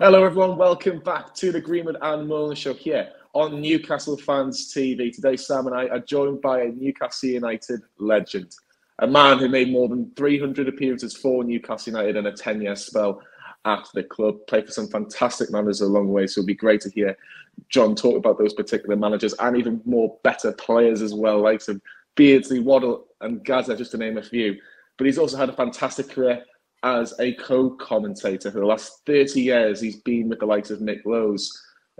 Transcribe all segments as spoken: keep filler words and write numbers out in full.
Hello everyone, welcome back to the Greenwood and Mulliner Show here on Newcastle Fans T V. Today Sam and I are joined by a Newcastle United legend, a man who made more than three hundred appearances for Newcastle United in a ten-year spell at the club, played for some fantastic managers along the way, so it'll be great to hear John talk about those particular managers and even more better players as well, like some Beardsley, Waddle and Gazza, just to name a few. But he's also had a fantastic career as a co-commentator. For the last thirty years, he's been with the likes of Nick Lowe's,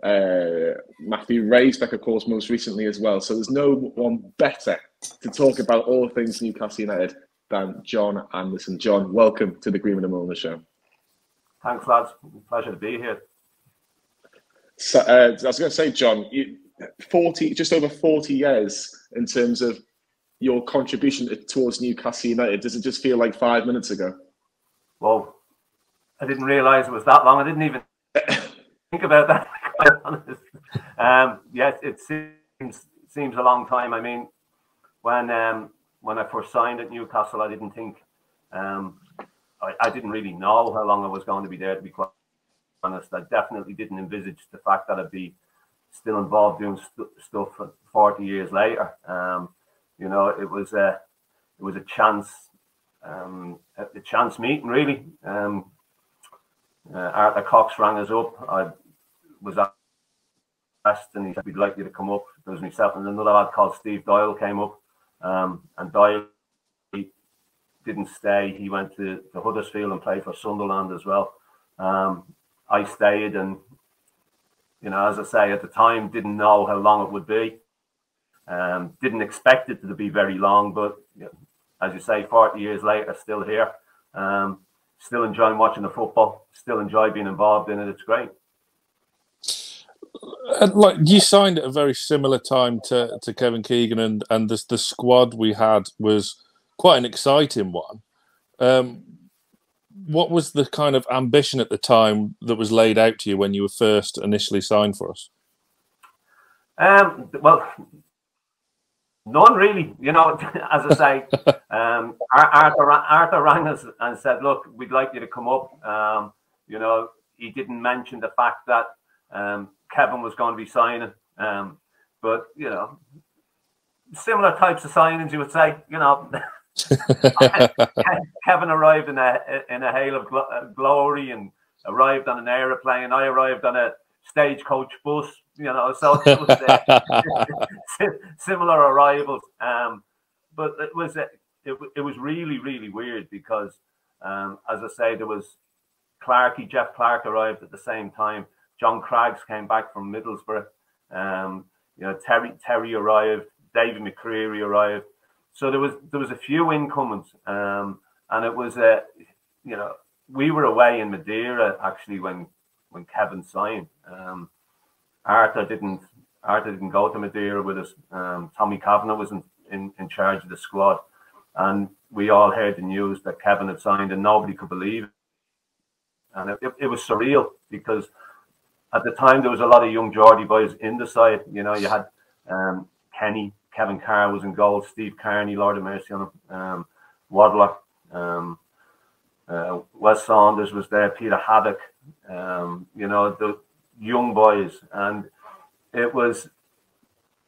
uh, Matthew Raisbeck, of course, most recently as well. So there's no one better to talk about all things Newcastle United than John Anderson. John, welcome to the Greenwood and Mulliner Show. Thanks, lads. Pleasure to be here. So, uh, I was going to say, John, you, forty, just over forty years in terms of your contribution towards Newcastle United. Does it just feel like five minutes ago? Well, I didn't realise it was that long. I didn't even think about that, to be honest. Um, yes, it seems it seems a long time. I mean, when um, when I first signed at Newcastle, I didn't think, um, I, I didn't really know how long I was going to be there, to be quite honest. I definitely didn't envisage the fact that I'd be still involved doing st stuff forty years later. Um, you know, it was a, it was a chance. Um, at the chance meeting, really. Um, uh, Arthur Cox rang us up. I was asked, and he said, "We'd like you to come up." There was myself and another lad called Steve Doyle came up, um, and Doyle he didn't stay. He went to, to Huddersfield and played for Sunderland as well. Um, I stayed, and you know, as I say, at the time, didn't know how long it would be. Um, didn't expect it to be very long, but you know, as you say, forty years later, still here, um, still enjoying watching the football, still enjoy being involved in it. It's great. And like you signed at a very similar time to, to Kevin Keegan, and and the, the squad we had was quite an exciting one. Um, what was the kind of ambition at the time that was laid out to you when you were first initially signed for us? Um, well, none really, you know, as I say, um, Arthur, Arthur rang us and said, "Look, we'd like you to come up." Um, you know, he didn't mention the fact that um, Kevin was going to be signing. Um, but, you know, similar types of signings, you would say, you know. Kevin arrived in a, in a hail of gl glory and arrived on an aeroplane. I arrived on a stagecoach bus. You know, so it was uh, similar arrivals, um, but it was uh, it, it was really really weird because, um, as I say, there was Clarkey, Jeff Clark arrived at the same time. John Craggs came back from Middlesbrough. Um, you know, Terry Terry arrived, David McCreary arrived. So there was there was a few incomings, um, and it was a uh, you know, we were away in Madeira actually when when Kevin signed. Um, Arthur didn't. Arthur didn't go to Madeira with us. Um, Tommy Kavanagh was in, in in charge of the squad, and we all heard the news that Kevin had signed, and nobody could believe it. And it, it, it was surreal because at the time there was a lot of young Geordie boys in the side. You know, you had um, Kenny, Kevin Carr was in goal, Steve Kearney, Lord of Mercy on him, um, Waddle, um, uh, Wes Saunders was there, Peter Haddock. Um, you know the. young boys, and it was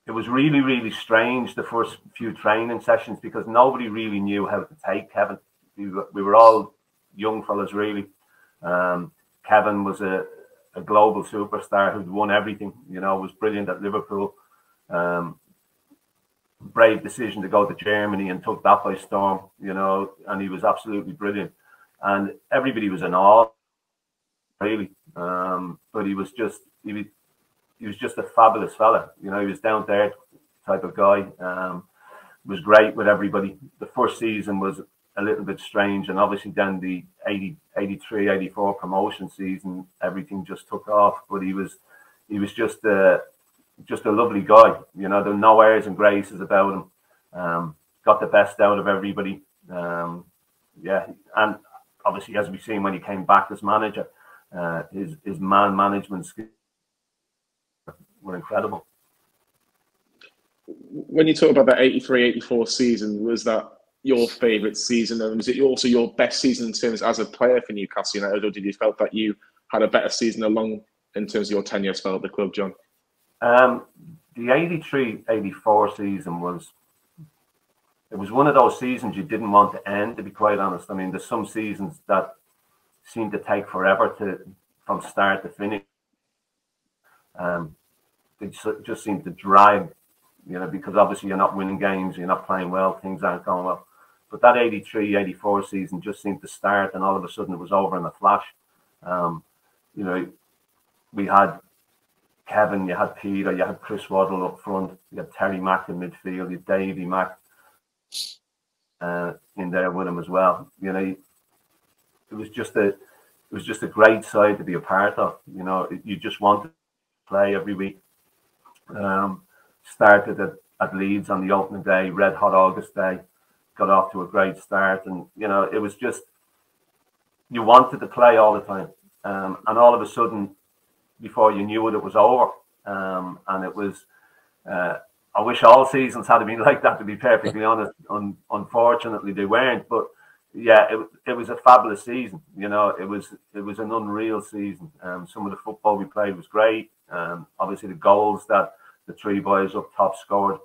it was really really strange the first few training sessions because nobody really knew how to take Kevin. We were all young fellas really. um Kevin was a, a global superstar who'd won everything, you know, was brilliant at Liverpool. Um brave decision to go to Germany and took that by storm, you know, and he was absolutely brilliant and everybody was in awe really. Um but he was just he was, he was just a fabulous fella, you know. He was down there type of guy. Um was great with everybody. The first season was a little bit strange, and obviously then the eighty, eighty-three, eighty-four promotion season everything just took off, but he was he was just a just a lovely guy, you know. There were no airs and graces about him. Um got the best out of everybody. Um yeah, and obviously as we've seen when he came back as manager, Uh, his his man management skills were incredible. When you talk about that eighty-three eighty-four season, was that your favourite season, and was it also your best season in terms as a player for Newcastle United, or did you felt that you had a better season along in terms of your ten-year spell at the club, John? Um, the eighty-three eighty-four season was, it was one of those seasons you didn't want to end, to be quite honest. I mean, there's some seasons that seem to take forever to from start to finish. Um, they just seem to drag, you know, because obviously you're not winning games, you're not playing well, things aren't going well. But that eighty-three eighty-four season just seemed to start, and all of a sudden it was over in a flash. Um, you know, we had Kevin, you had Peter, you had Chris Waddle up front, you had Terry Mack in midfield, you had Davey Mack uh, in there with him as well. You know, it was just a, it was just a great side to be a part of. You know, you just wanted to play every week. Um, started at, at Leeds on the opening day, red hot August day. Got off to a great start, and you know, it was just, you wanted to play all the time, um, and all of a sudden, before you knew it, it was over. Um, and it was, uh, I wish all seasons had been like that, to be perfectly honest. Un unfortunately, they weren't. But yeah, it, it was a fabulous season. You know, it was it was an unreal season. Um, some of the football we played was great. Um, obviously, the goals that the three boys up top scored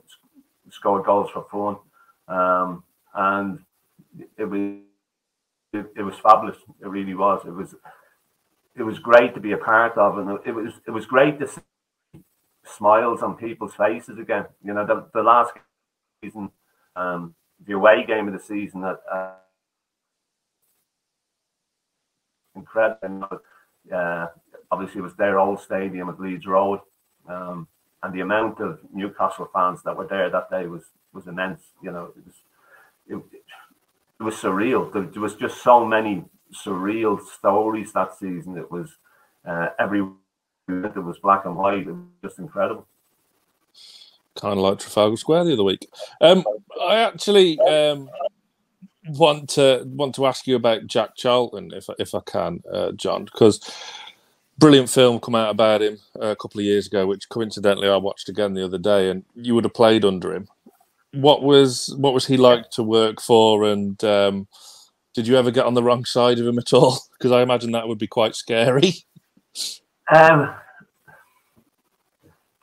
scored goals for fun. Um, And it was it, it was fabulous. It really was. It was it was great to be a part of, and it was it was great to see smiles on people's faces again. You know, the, the last season, um, the away game of the season, that uh, incredible. Uh, obviously, it was their old stadium at Leeds Road, um, and the amount of Newcastle fans that were there that day was was immense. You know, it was. It, it was surreal. There, there was just so many surreal stories that season. It was uh, every minute it was black and white. It was just incredible. Kind of like Trafalgar Square the other week. Um, I actually um, want to want to ask you about Jack Charlton, if if I can, uh, John, because brilliant film come out about him a couple of years ago, which coincidentally I watched again the other day, and you would have played under him. What was what was he like to work for, and um, did you ever get on the wrong side of him at all? Because I imagine that would be quite scary. Um,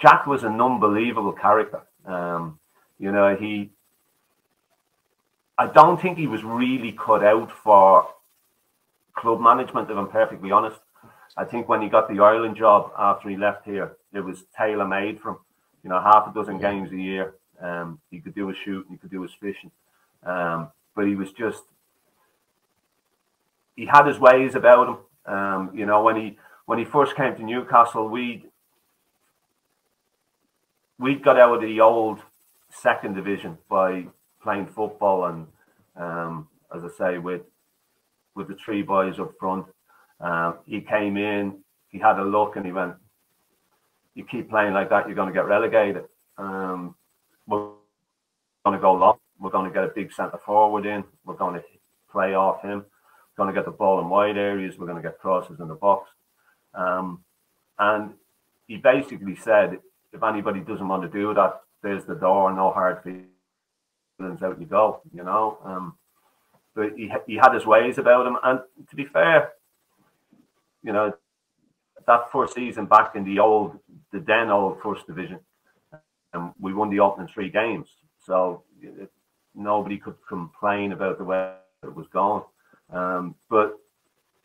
Jack was an unbelievable character. Um, you know, he. I don't think he was really cut out for club management, if I'm perfectly honest. I think when he got the Ireland job after he left here, it was tailor made for him. You know, half a dozen games a year. Um, he could do his shooting, he could do his fishing, um, but he was just, he had his ways about him. Um, you know, when he when he first came to Newcastle, we we got out of the old second division by playing football, and um, as I say, with with the three boys up front, um, he came in, he had a look, and he went, "You keep playing like that, you're going to get relegated. Um, We're going to go long. We're going to get a big centre forward in. We're going to play off him. We're going to get the ball in wide areas. We're going to get crosses in the box." Um, and he basically said, if anybody doesn't want to do that, there's the door. No hard feelings. Out you go. You know. Um, but he he had his ways about him. And to be fair, you know, that first season back in the old, the then old first division, and we won the opening three games, so it, nobody could complain about the way it was going. Um, but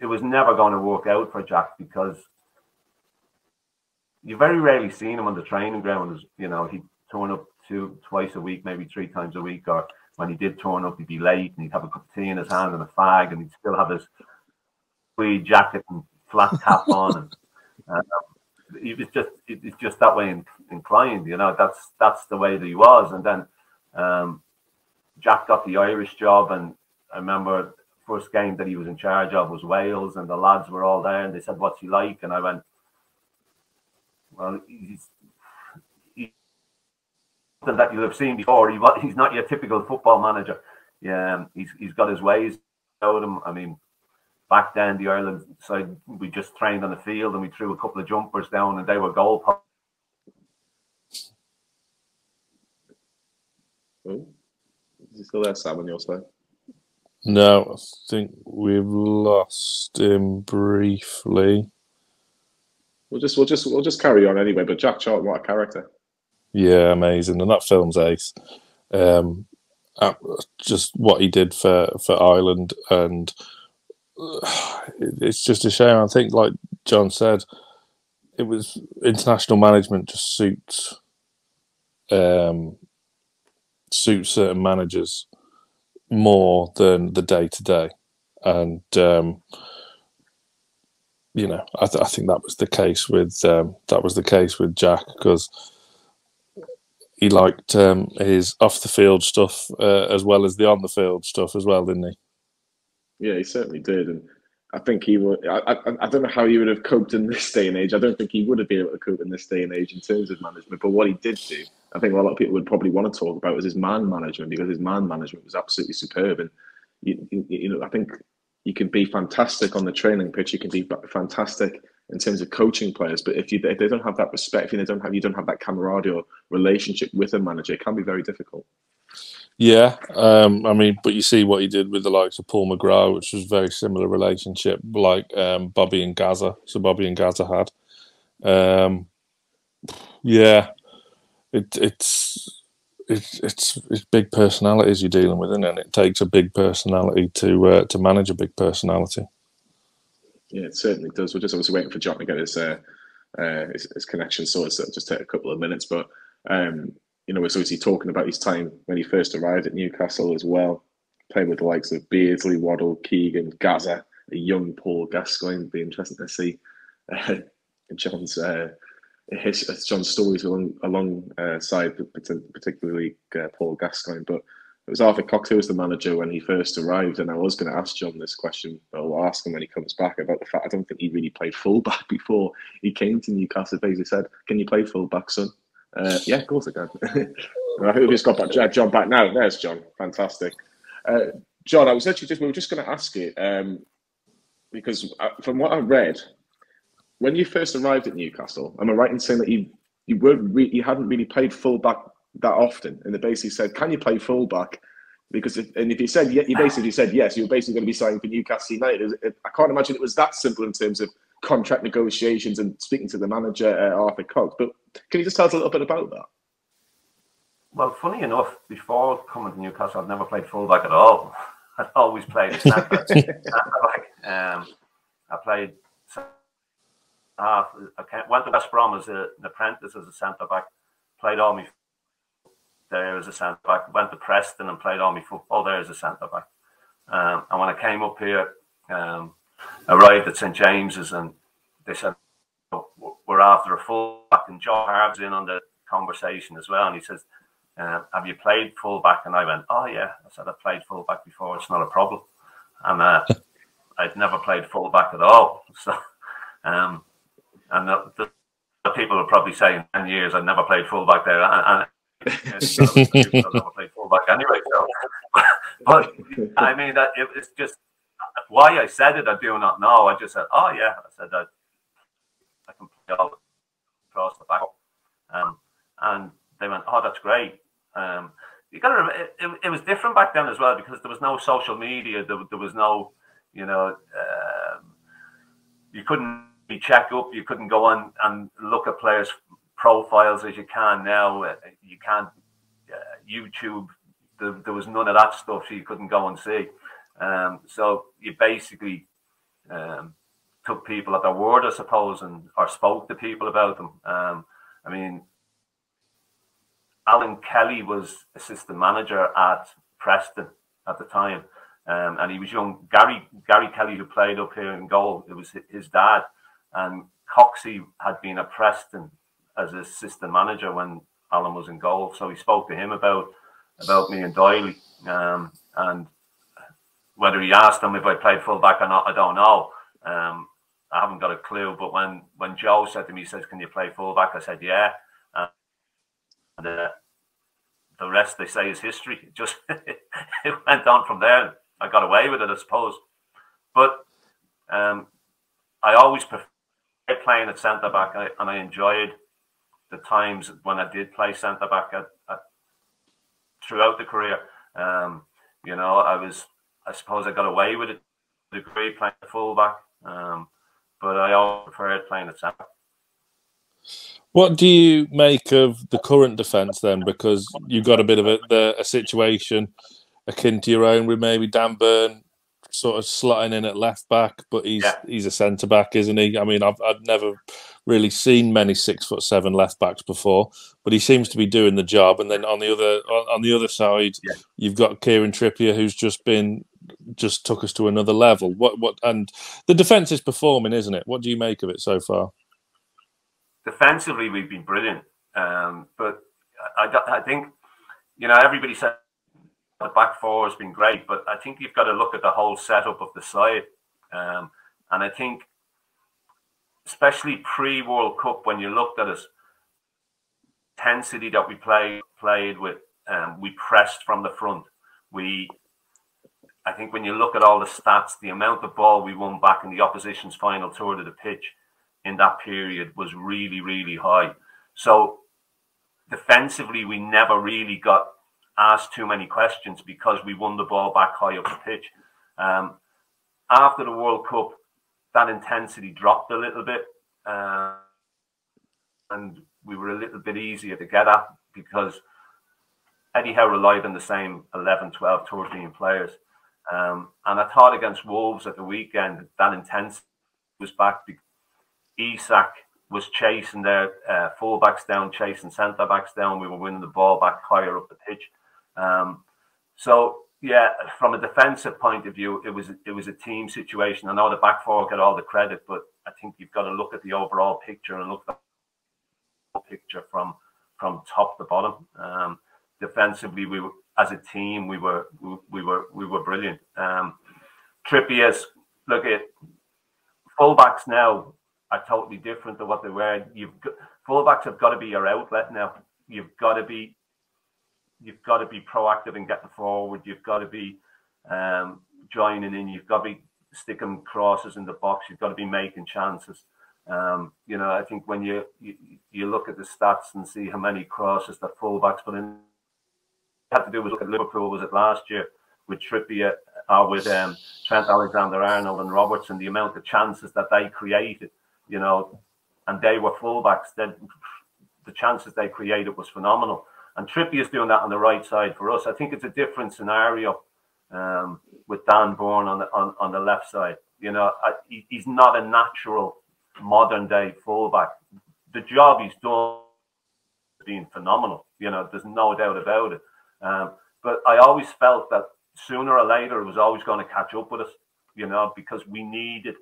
it was never going to work out for Jack, because you very rarely seen him on the training ground. You know, he'd turn up two, twice a week, maybe three times a week, or when he did turn up, he'd be late, and he'd have a cup of tea in his hand and a fag, and he'd still have his tweed jacket and flat cap on. And, um, it was just, it was just that way inclined, you know. That's that's the way that he was. And then um, Jack got the Irish job, and I remember first game that he was in charge of was Wales, and the lads were all there, and they said, "What's he like?" And I went, "Well, he's, he's something that you'll have seen before. He, he's not your typical football manager. Yeah, he's he's got his ways about him. I mean." Back then, the Ireland side, we just trained on the field, and we threw a couple of jumpers down, and they were goal posts. Oh, is he still there, Sam, on your side? No, I think we've lost him briefly. we'll just we'll just we'll just carry on anyway. But Jack Charlton, what a character! Yeah, amazing, and that film's ace. Um, just what he did for for Ireland, and it's just a shame. I think, like John said, it was international management just suits um suits certain managers more than the day to day, and um, you know, I, th I think that was the case with um, that was the case with Jack, because he liked um, his off the field stuff uh, as well as the on the field stuff as well, didn't he? Yeah, he certainly did, and I think he would. I, I I don't know how he would have coped in this day and age. I don't think he would have been able to cope in this day and age in terms of management. But what he did do, I think a lot of people would probably want to talk about, was his man management, because his man management was absolutely superb. And you, you, you know, I think you can be fantastic on the training pitch. You can be fantastic in terms of coaching players, but if you if they don't have that respect, if they don't have you don't have that camaraderie or relationship with a manager, it can be very difficult. Yeah, um, I mean, but you see what he did with the likes of Paul McGraw, which was a very similar relationship, like um, Bobby and Gazza. So Bobby and Gazza had, um, yeah, it, it's it's it's it's big personalities you're dealing with, isn't it? And it takes a big personality to uh, to manage a big personality. Yeah, it certainly does. We're just obviously waiting for John to get his uh, uh, his, his connection sorted. So it'll just take a couple of minutes, but. Um, You know, it's obviously talking about his time when he first arrived at Newcastle as well, playing with the likes of Beardsley, Waddle, Keegan, Gazza, a young Paul Gascoigne. It'd be interesting to see uh, John's uh, his, John's stories along alongside, uh, particularly uh, Paul Gascoigne. But it was Arthur Cox who was the manager when he first arrived, and I was going to ask John this question, but I'll ask him when he comes back, about the fact I don't think he really played fullback before he came to Newcastle. Basically said, "Can you play fullback, son?" Uh, yeah, of course I can. I hope he's got back, John back now. There's John. Fantastic. Uh, John, I was actually just, we were just going to ask you, um, because I, from what I read, when you first arrived at Newcastle, am I right in saying that you, you, weren't re you hadn't really played fullback that often? And they basically said, can you play fullback? Because if, and if you said, yeah, you basically said yes, you were basically going to be signing for Newcastle United. It was, it, I can't imagine it was that simple in terms of contract negotiations and speaking to the manager, uh, Arthur Cox. But can you just tell us a little bit about that? Well, funny enough, before coming to Newcastle, I'd never played fullback at all. I'd always played centre-back. um, I played half. I went to West Brom as a, an apprentice as a centre-back, played all my there as a centre-back, went to Preston and played all my football there as a centre-back. Um, and when I came up here, um, arrived at St James's, and they said, we're after a fullback, and John Harb's in on the conversation as well, and he says, uh, have you played fullback? And I went, oh yeah, I said, I've played fullback before, it's not a problem. And uh, I'd never played fullback at all. So, um, and the, the, the people will probably say in ten years I've never played fullback there, and, and so, I've never played fullback anyway. So. But I mean, that it, it's just why I said it, I do not know. I just said, oh yeah, I said that. I can play all across the back, um, and they went, "Oh, that's great." Um, you got to remember, it, it, it was different back then as well, because there was no social media. There, there was no, you know, uh, you couldn't be check up. You couldn't go on and look at players' profiles as you can now. You can't uh, YouTube. There, there was none of that stuff, so you couldn't go and see. Um, so you basically. Um, took people at their word, I suppose, and or spoke to people about them. Um, I mean, Alan Kelly was assistant manager at Preston at the time, um, and he was young. Gary Gary Kelly, who played up here in goal, it was his dad, and Coxey had been at Preston as assistant manager when Alan was in goal, so he spoke to him about about me and Doyley, um, and whether he asked him if I played fullback or not, I don't know. Um, I haven't got a clue, but when when Joe said to me, he says, "Can you play fullback?" I said, "Yeah," uh, and uh, the rest, they say, is history. It just it went on from there. I got away with it, I suppose. But um, I always preferred playing at centre back, and I, and I enjoyed the times when I did play centre back at, at, throughout the career. Um, you know, I was, I suppose, I got away with it to a degree playing fullback. Um, but I always preferred playing at centre. What do you make of the current defence then? Because you've got a bit of a, the, a situation akin to your own with maybe Dan Burn sort of slotting in at left back, but he's yeah. he's a centre back, isn't he? I mean, I've I've never really seen many six foot seven left backs before, but he seems to be doing the job. And then on the other on the other side, yeah. you've got Kieran Trippier, who's just been just took us to another level. What what and the defence is performing, isn't it? What do you make of it so far? Defensively, we've been brilliant, um, but I, I think, you know, everybody said the back four has been great, but I think you've got to look at the whole setup of the side, um, and I think, especially pre-World Cup, when you looked at us, intensity that we played played with, um, we pressed from the front. We, I think, when you look at all the stats, the amount of ball we won back in the opposition's final third of the pitch in that period was really, really high. So defensively, we never really got asked too many questions because we won the ball back high up the pitch. Um, after the World Cup, that intensity dropped a little bit, uh, and we were a little bit easier to get at because Eddie Howe relied on the same eleven, twelve, thirteen players. Um, and I thought against Wolves at the weekend, that intensity was back. Isak was chasing their uh, fullbacks down, chasing centre-backs down. We were winning the ball back higher up the pitch. Um, so, yeah, from a defensive point of view, it was, it was a team situation. I know the back four got all the credit, but I think you've got to look at the overall picture and look at the picture from, from top to bottom. Um, defensively, we were, as a team, we were, we, we were, we were brilliant. Um, Trippier's, look at fullbacks now, are totally different to what they were. You've got, fullbacks have got to be your outlet now. You've got to be, you've got to be proactive in getting forward. You've got to be um, joining in. You've got to be sticking crosses in the box. You've got to be making chances. Um, you know, I think when you, you you look at the stats and see how many crosses the fullbacks put in, had to do was look at Liverpool. Was it last year with Trippier or with um, Trent Alexander-Arnold and Robertson? The amount of chances that they created. You know, and they were fullbacks. Then the chances they created was phenomenal. And Trippier's doing that on the right side for us. I think it's a different scenario um, with Dan Burn on the on, on the left side. You know, I, he's not a natural modern day fullback. The job he's done has been phenomenal. You know, there's no doubt about it. Um, but I always felt that sooner or later it was always going to catch up with us. You know, because we needed.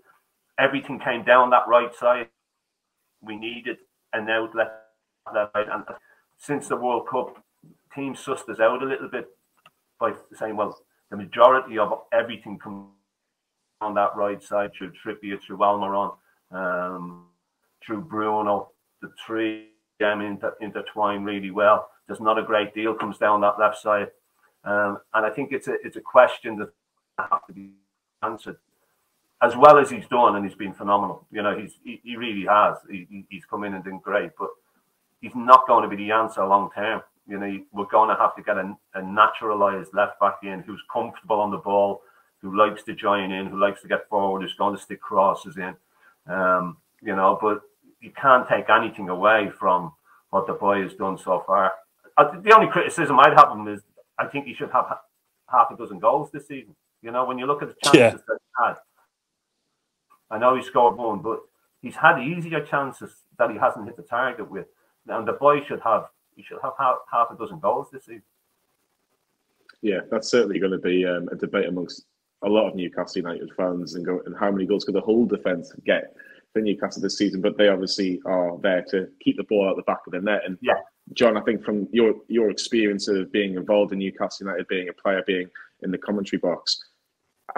Everything came down that right side. We needed an outlet. And since the World Cup, team sussed us out a little bit by saying, well, the majority of everything comes on that right side through Trippier, through Almirón, um, through Bruno. The three them inter intertwine really well. There's not a great deal comes down that left side. Um, and I think it's a, it's a question that has to be answered. As well as he's done, and he's been phenomenal. You know, he's he, he really has. He, he's come in and done great, but he's not going to be the answer long term. You know, we're going to have to get a, a naturalised left back in who's comfortable on the ball, who likes to join in, who likes to get forward, who's going to stick crosses in. Um, you know, but you can't take anything away from what the boy has done so far. I, the only criticism I'd have of him is I think he should have half a dozen goals this season. You know, when you look at the chances yeah. that he had. I know he scored one, but he's had easier chances that he hasn't hit the target with. And the boy should have, he should have half, half a dozen goals this season. Yeah, that's certainly going to be um, a debate amongst a lot of Newcastle United fans and, go, and how many goals could the whole defence get for Newcastle this season. But they obviously are there to keep the ball out the back of the net. And yeah. John, I think from your, your experience of being involved in Newcastle United, being a player, being in the commentary box,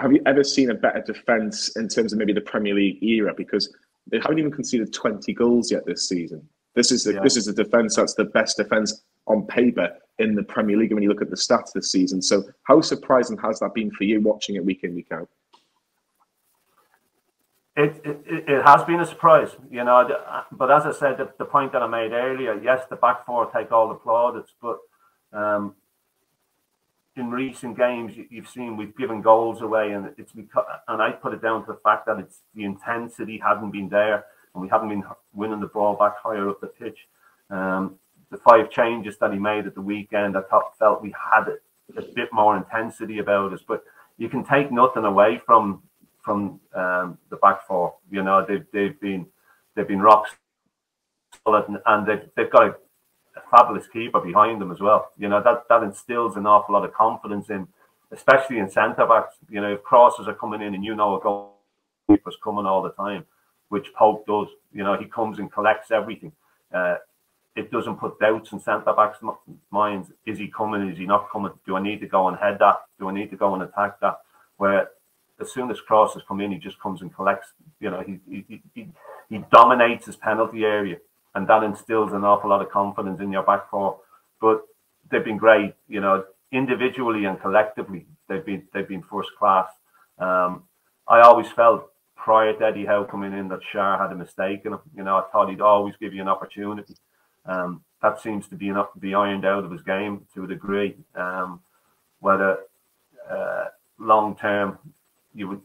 have you ever seen a better defence in terms of maybe the Premier League era? Because they haven't even conceded twenty goals yet this season. This is a, yeah. this is a defence that's the best defence on paper in the Premier League when you look at the stats this season. So how surprising has that been for you watching it week in, week out? It, it, it has been a surprise, you know. But as I said, the, the point that I made earlier, yes, the back four take all the plaudits, but... Um, in recent games, you've seen we've given goals away, and it's because, and I put it down to the fact that it's the intensity hadn't been there. and we haven't been winning the ball back higher up the pitch. Um, the five changes that he made at the weekend, I thought, felt we had a, a bit more intensity about us. But you can take nothing away from from um, the back four. You know, they've they've been they've been rock solid, and, and they've they've got a, a fabulous keeper behind them as well. You know, that that instills an awful lot of confidence in, especially in centre backs. You know, if crosses are coming in, and you know a goalkeeper's coming all the time, which Pope does. You know, he comes and collects everything. Uh, it doesn't put doubts in centre backs' minds. Is he coming? Is he not coming? Do I need to go and head that? Do I need to go and attack that? Where as soon as crosses come in, he just comes and collects. You know, he he he, he dominates his penalty area, and that instills an awful lot of confidence in your back four. But they've been great. You know, individually and collectively, they've been they've been first class. Um, I always felt, prior to Eddie Howe coming in, that Shar had a mistake in him. You know, I thought he'd always give you an opportunity. Um, that seems to be enough to be ironed out of his game to a degree. Um, whether uh, long term, you would,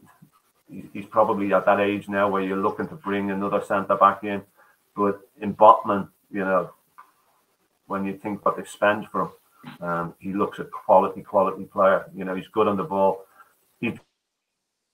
he's probably at that age now where you're looking to bring another centre back in. But in Botman, you know, when you think what they spend for him, um, he looks a quality, quality player. You know, he's good on the ball. He's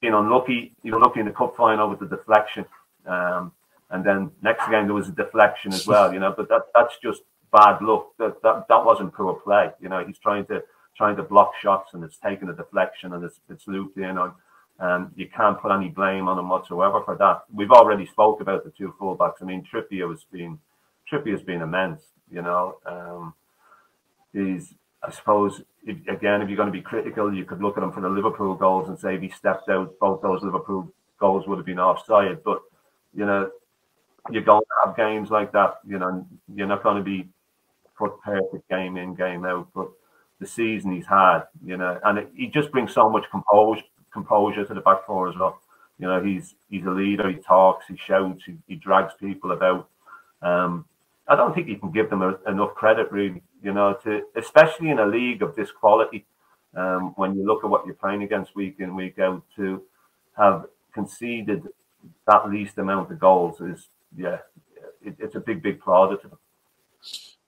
been unlucky. He was unlucky in the cup final with the deflection. Um, and then next game, there was a deflection as well, you know, but that that's just bad luck. That, that that wasn't poor play. You know, he's trying to trying to block shots and it's taken a deflection and it's, it's looped in on. Um, you can't put any blame on him whatsoever for that. We've already spoke about the two fullbacks. I mean, Trippier has been Trippier has been immense. You know, um, he's I suppose if, again, if you're going to be critical, you could look at him for the Liverpool goals and say if he stepped out, both those Liverpool goals would have been offside. But you know, you're going to have games like that. You know, you're not going to be put perfect game in, game out. But the season he's had, you know, and it, he just brings so much composure. composure to the back four as well. You know, he's he's a leader, he talks, he shouts, he, he drags people about. Um, I don't think you can give them a, enough credit really, you know, to especially in a league of this quality, um, when you look at what you're playing against week in, week out, to have conceded that least amount of goals is, yeah, it, it's a big, big plaudit to them.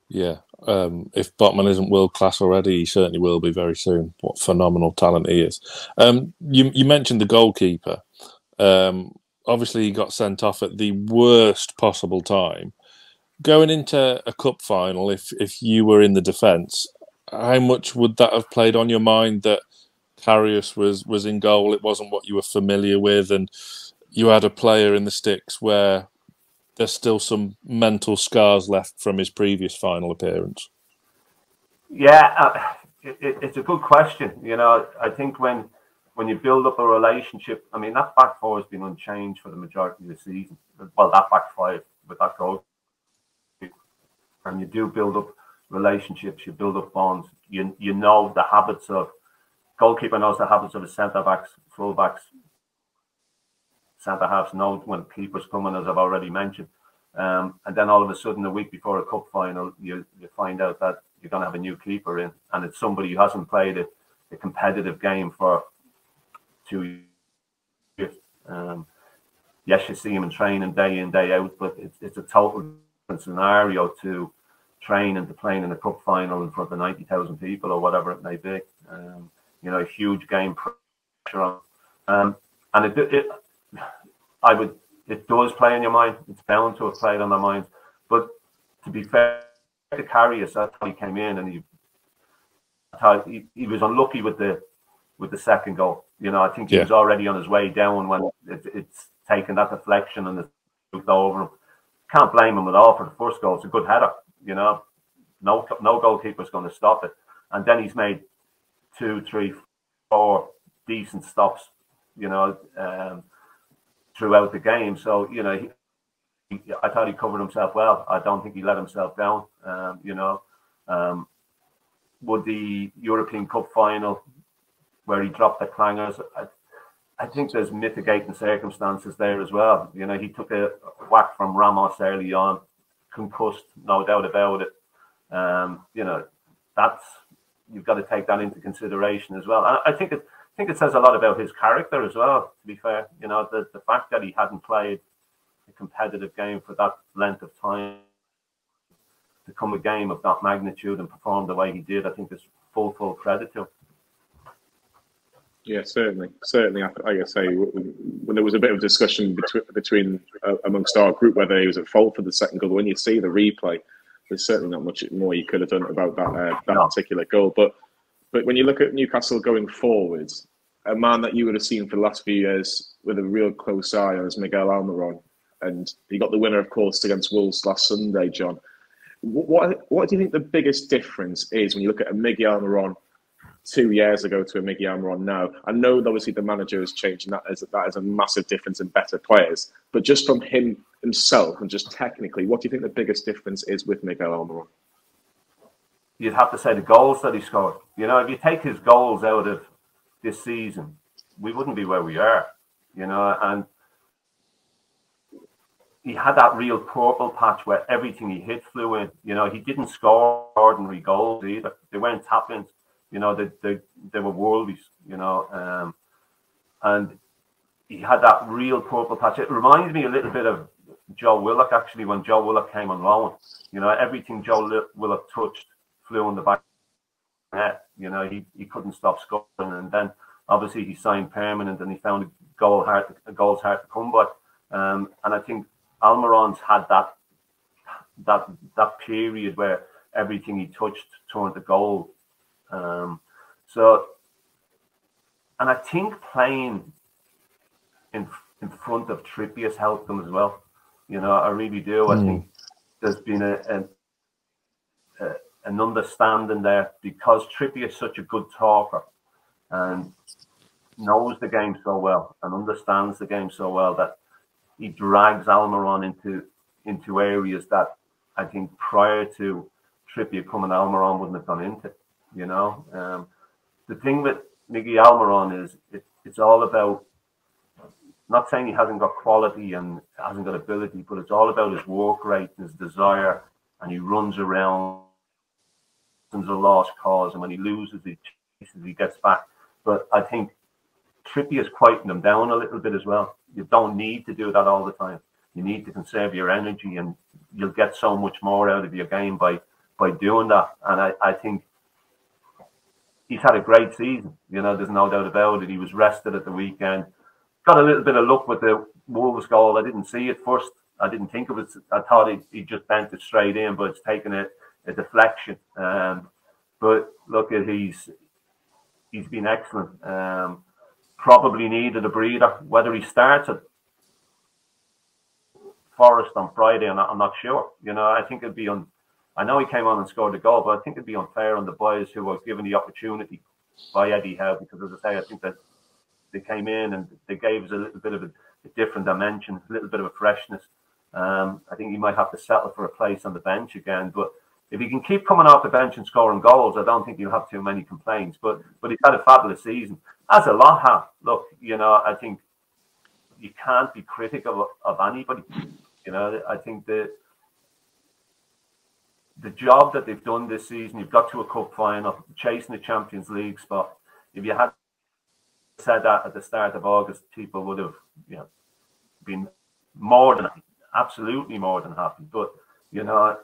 Yeah, um, if Botman isn't world class already, he certainly will be very soon. What phenomenal talent he is! Um, you, you mentioned the goalkeeper. Um, obviously, he got sent off at the worst possible time. Going into a cup final, if if you were in the defence, how much would that have played on your mind that Karius was was in goal? It wasn't what you were familiar with, and you had a player in the sticks where there's still some mental scars left from his previous final appearance. Yeah, uh, it, it, it's a good question. You know, I think when when you build up a relationship, I mean, that back four has been unchanged for the majority of the season. Well, that back five with that goal. And you do build up relationships, you build up bonds. You you know the habits of, goalkeeper knows the habits of his centre-backs, full-backs, centre-halves know when keepers come in, as I've already mentioned. Um, and then all of a sudden, a week before a cup final, you, you find out that you're going to have a new keeper in, and it's somebody who hasn't played a, a competitive game for two years. Um, yes, you see him in training day in, day out, but it's, it's a total different scenario to train and to playing in a cup final in front of ninety thousand people or whatever it may be. Um, you know, a huge game pressure on. Um, and it... it I would, it does play on your mind. It's bound to have played on their minds. But to be fair to Karius, I thought he came in and he, I thought he, he was unlucky with the with the second goal. You know, I think he yeah. was already on his way down when it, it's taken that deflection and it's over him. Can't blame him at all for the first goal. It's a good header. You know, no no goalkeeper's going to stop it. And then he's made two, three, four decent stops. You know. Um, throughout the game, so you know, he, he, I thought he covered himself well. I don't think he let himself down. Um, you know, um, would the European Cup final where he dropped the clangers? I, I think there's mitigating circumstances there as well. You know, he took a whack from Ramos early on, concussed, no doubt about it. Um, you know, that's you've got to take that into consideration as well. I, I think it's. I think it says a lot about his character as well, to be fair. You know, the, the fact that he hadn't played a competitive game for that length of time, to come a game of that magnitude and perform the way he did, I think there's full, full credit to him. Yeah, certainly, certainly. Like I say, when there was a bit of discussion between, between uh, amongst our group whether he was at fault for the second goal, when you see the replay, there's certainly not much more you could have done about that uh, that no. particular goal. But but when you look at Newcastle going forwards, a man that you would have seen for the last few years with a real close eye on is Miguel Almirón, and he got the winner, of course, against Wolves last Sunday. John, what what do you think the biggest difference is when you look at a Miguel Almirón two years ago to a Miguel Almirón now? I know that obviously the manager has changed, and that is that is a massive difference in better players. But just from him himself and just technically, what do you think the biggest difference is with Miguel Almirón? You'd have to say the goals that he scored. You know, if you take his goals out of this season, we wouldn't be where we are. You know, and he had that real purple patch where everything he hit flew in. You know, he didn't score ordinary goals either. They weren't tap-ins. You know, they, they, they were worldies, you know, um, and he had that real purple patch. It reminded me a little bit of Joe Willock, actually, when Joe Willock came on loan. You know, everything Joe Willock touched flew in the back of the net. You know, he, he couldn't stop scoring. And then, obviously, he signed permanent and he found a goal hard, a goal's hard to come by. Um, and I think Almirón's had that, that, that period where everything he touched turned to gold. Um, so, and I think playing in in front of Trippier has helped them as well. You know, I really do. Mm. I think there's been a, a, a an understanding there because Trippier is such a good talker and knows the game so well and understands the game so well that he drags Almirón into into areas that I think prior to Trippier coming, Almirón wouldn't have gone into. You know, um, the thing with Miguel Almirón is it, it's all about, not saying he hasn't got quality and hasn't got ability, but it's all about his work rate and his desire. And he runs around, and a lost cause. And when he loses, he chases, he gets back. But I think Trippier's quieting him down a little bit as well. You don't need to do that all the time. You need to conserve your energy, and you'll get so much more out of your game by, by doing that. And I, I think he's had a great season, you know, there's no doubt about it. He was rested at the weekend. Got a little bit of luck with the Wolves goal. I didn't see it first. I didn't think of it. I thought he, he just bent it straight in, but it's taken a, a deflection. Um, but look, at he's he's been excellent. Um, probably needed a breather. Whether he starts at Forest on Friday, I'm not, I'm not sure. You know, I think it'd be on. I know he came on and scored a goal, but I think it'd be unfair on the boys who were given the opportunity by Eddie Howe, because, as I say, I think that they came in and they gave us a little bit of a, a different dimension, a little bit of a freshness. Um, I think he might have to settle for a place on the bench again. But if he can keep coming off the bench and scoring goals, I don't think you'll have too many complaints. But but he's had a fabulous season, as a lot have. Look, you know, I think you can't be critical of, of anybody. You know, I think that the job that they've done this season, you've got to a cup final, chasing the Champions League spot. If you had said that at the start of August, people would have, you know, been more than happy, absolutely more than happy. But, you know,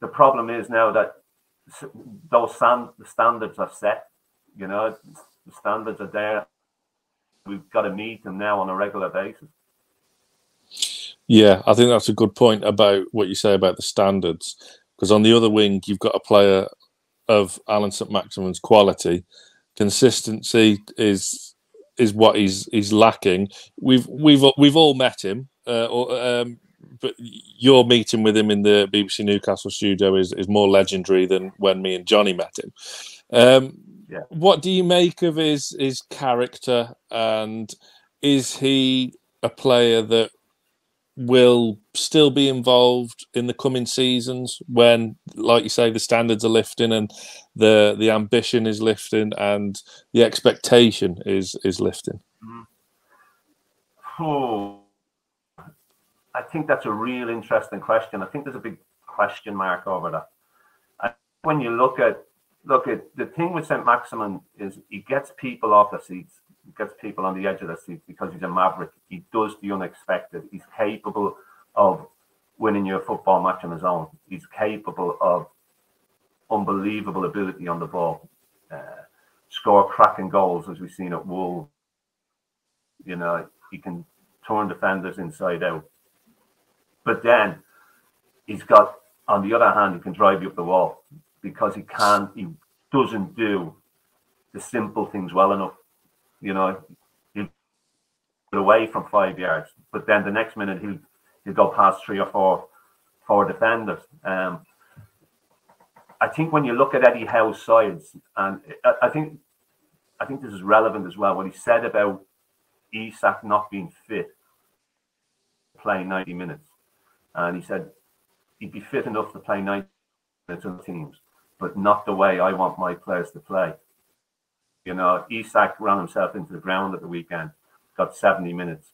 the problem is now that those stand, the standards are set, you know, the standards are there. We've got to meet them now on a regular basis. Yeah, I think that's a good point about what you say about the standards. Because on the other wing, you've got a player of Alan St Maximin's quality. Consistency is is what he's he's lacking. We've we've we've all met him, uh, or, um, but your meeting with him in the B B C Newcastle studio is is more legendary than when me and Johnny met him. Um, yeah. What do you make of his his character, and is he a player that will still be involved in the coming seasons when, like you say, the standards are lifting and the the ambition is lifting and the expectation is is lifting? Mm-hmm. Oh, I think that's a real interesting question. I think there's a big question mark over that. I, when you look at look at the thing with St Maximin is he gets people off their seats. Gets people on the edge of their seat because he's a maverick. He does the unexpected. He's capable of winning your football match on his own. He's capable of unbelievable ability on the ball. Uh, score cracking goals, as we've seen at Wolves. You know, he can turn defenders inside out. But then he's got, on the other hand, he can drive you up the wall because he can, he doesn't do the simple things well enough. You know, he'll get away from five yards, but then the next minute he'll he'll go past three or four four defenders. Um, I think when you look at Eddie Howe's sides, and I, I think I think this is relevant as well. What he said about Isak not being fit, playing ninety minutes, and he said he'd be fit enough to play ninety minutes in teams, but not the way I want my players to play. You know, Isak ran himself into the ground at the weekend, got seventy minutes,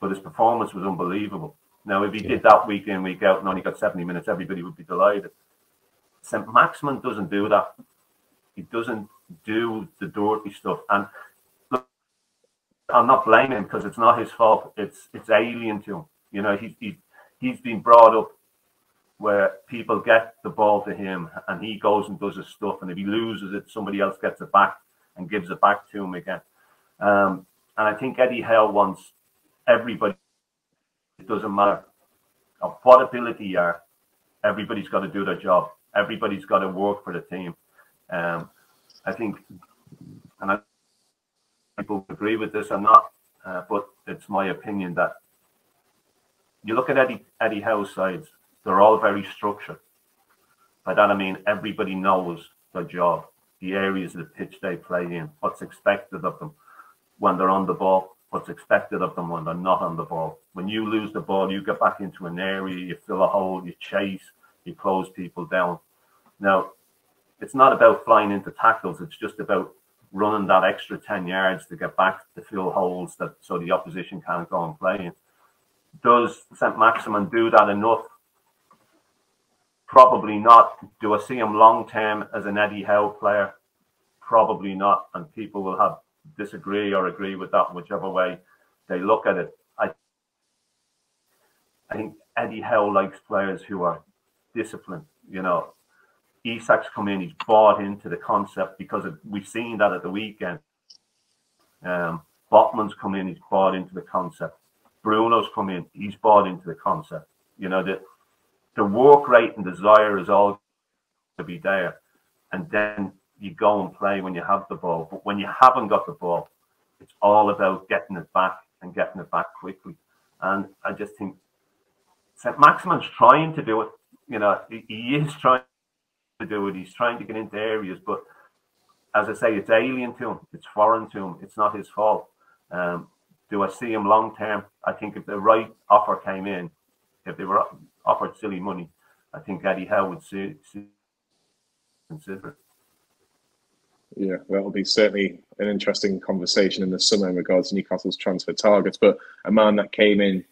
but his performance was unbelievable. Now, if he yeah. did that week in, week out, and only got seventy minutes, everybody would be delighted. St Maximin doesn't do that. He doesn't do the dirty stuff. And look, I'm not blaming him because it's not his fault. It's it's alien to him. You know, he, he, he's been brought up where people get the ball to him and he goes and does his stuff. And if he loses it, somebody else gets it back and gives it back to him again. Um, and I think Eddie Howe wants everybody, it doesn't matter of what ability you are, everybody's got to do their job. Everybody's got to work for the team. Um, I think, and I people agree with this or not, uh, but it's my opinion that you look at Eddie, Eddie Howe's sides, they're all very structured. By that I mean everybody knows their job, the areas of the pitch they play in, what's expected of them when they're on the ball, what's expected of them when they're not on the ball. When you lose the ball, you get back into an area, you fill a hole, you chase, you close people down. Now, it's not about flying into tackles. It's just about running that extra ten yards to get back to fill holes that so the opposition can't go and play in. Does St Maximin do that enough? Probably not. Do I see him long-term as an Eddie Howe player? Probably not. And people will have disagree or agree with that, whichever way they look at it. I, I think Eddie Howe likes players who are disciplined. You know, Isak's come in, he's bought into the concept because of, we've seen that at the weekend. Um, Botman's come in, he's bought into the concept. Bruno's come in, he's bought into the concept. You know, the The work rate and desire is all to be there. And then you go and play when you have the ball. But when you haven't got the ball, it's all about getting it back and getting it back quickly. And I just think St Maximin's trying to do it. You know, he is trying to do it. He's trying to get into areas. But as I say, it's alien to him. It's foreign to him. It's not his fault. Um, do I see him long term? I think if the right offer came in, if they were offered silly money, I think Eddie Howe would see, see, consider it. Yeah, that'll be certainly an interesting conversation in the summer in regards to Newcastle's transfer targets. But a man that came in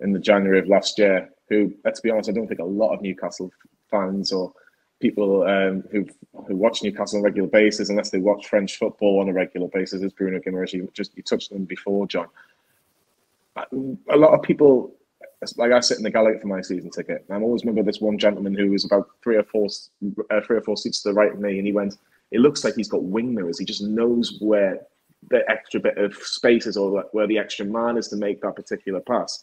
in the January of last year, who, let's be honest, I don't think a lot of Newcastle fans or people um, who who watch Newcastle on a regular basis, unless they watch French football on a regular basis, as Bruno Guimaraes, you just you touched on before, John. A lot of people. Like, I sit in the gallery for my season ticket, and I always remember this one gentleman who was about three or four, uh, three or four seats to the right of me, and he went, "It looks like he's got wing mirrors. He just knows where the extra bit of space is, or where the extra man is to make that particular pass."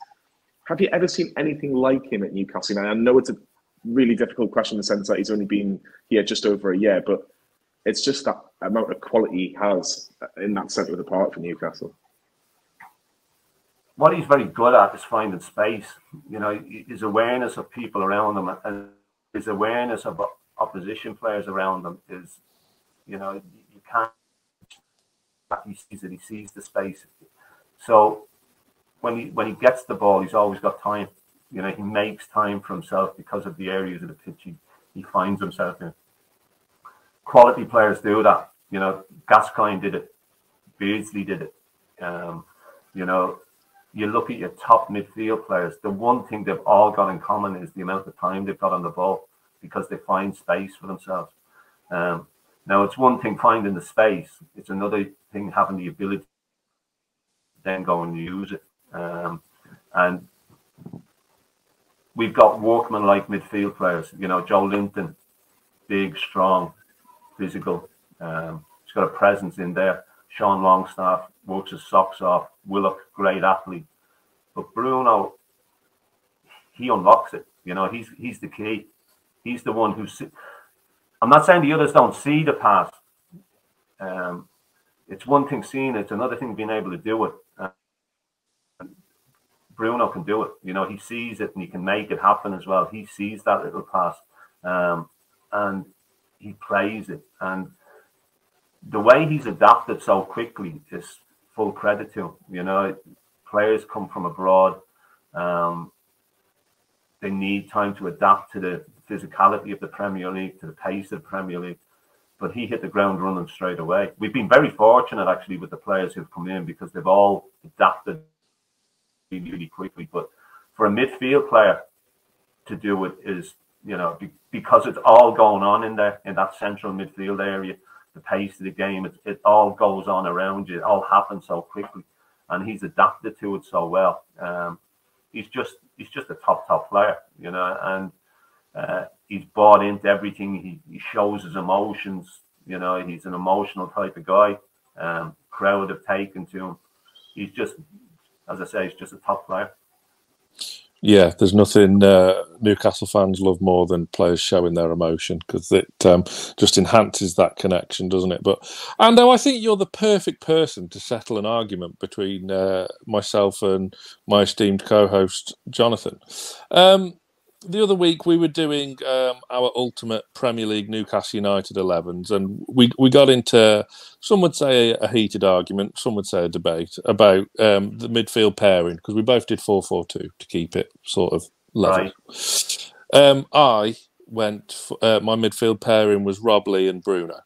Have you ever seen anything like him at Newcastle? And I know it's a really difficult question in the sense that he's only been here just over a year, but it's just that amount of quality he has in that centre of the park for Newcastle. What he's very good at is finding space. You know, his awareness of people around him and his awareness of opposition players around him is, you know, you can't. He sees it. He sees the space. So when he when he gets the ball, he's always got time. You know, he makes time for himself because of the areas of the pitch he, he finds himself in. Quality players do that. You know, Gascoigne did it. Beardsley did it. Um, you know. You look at your top midfield players, the one thing they've all got in common is the amount of time they've got on the ball because they find space for themselves. Um, now, it's one thing finding the space. It's another thing having the ability to then go and use it. Um, and we've got Walkman-like midfield players. You know, Joe Linton, big, strong, physical. Um, he's got a presence in there. Sean Longstaff works his socks off. Willock, great athlete. But Bruno, he unlocks it. You know, he's he's the key. He's the one who... I'm not saying the others don't see the pass. Um, it's one thing seeing it. It's another thing being able to do it. Uh, Bruno can do it. You know, he sees it and he can make it happen as well. He sees that little pass um, and he plays it. And the way he's adapted so quickly is full credit to him. You know, players come from abroad. Um, they need time to adapt to the physicality of the Premier League, to the pace of the Premier League. But he hit the ground running straight away. We've been very fortunate, actually, with the players who've come in because they've all adapted really, really quickly. But for a midfield player to do it is, you know, be, because it's all going on in there, in that central midfield area, the pace of the game, it, it all goes on around you. It all happens so quickly. And he's adapted to it so well. Um, he's just he's just a top, top player, you know, and... Uh, he's bought into everything. He, he shows his emotions. You know, he's an emotional type of guy. Um, crowd have taken to him. He's just, as I say, he's just a top player. Yeah, there's nothing uh, Newcastle fans love more than players showing their emotion because it um, just enhances that connection, doesn't it? But Ando, I think you're the perfect person to settle an argument between uh, myself and my esteemed co-host, Jonathan. Um, The other week we were doing um, our ultimate Premier League Newcastle United elevens, and we we got into, some would say a, a heated argument, some would say a debate about um, the midfield pairing because we both did four four two to keep it sort of level. Right. Um, I went for, uh, my midfield pairing was Rob Lee and Bruno,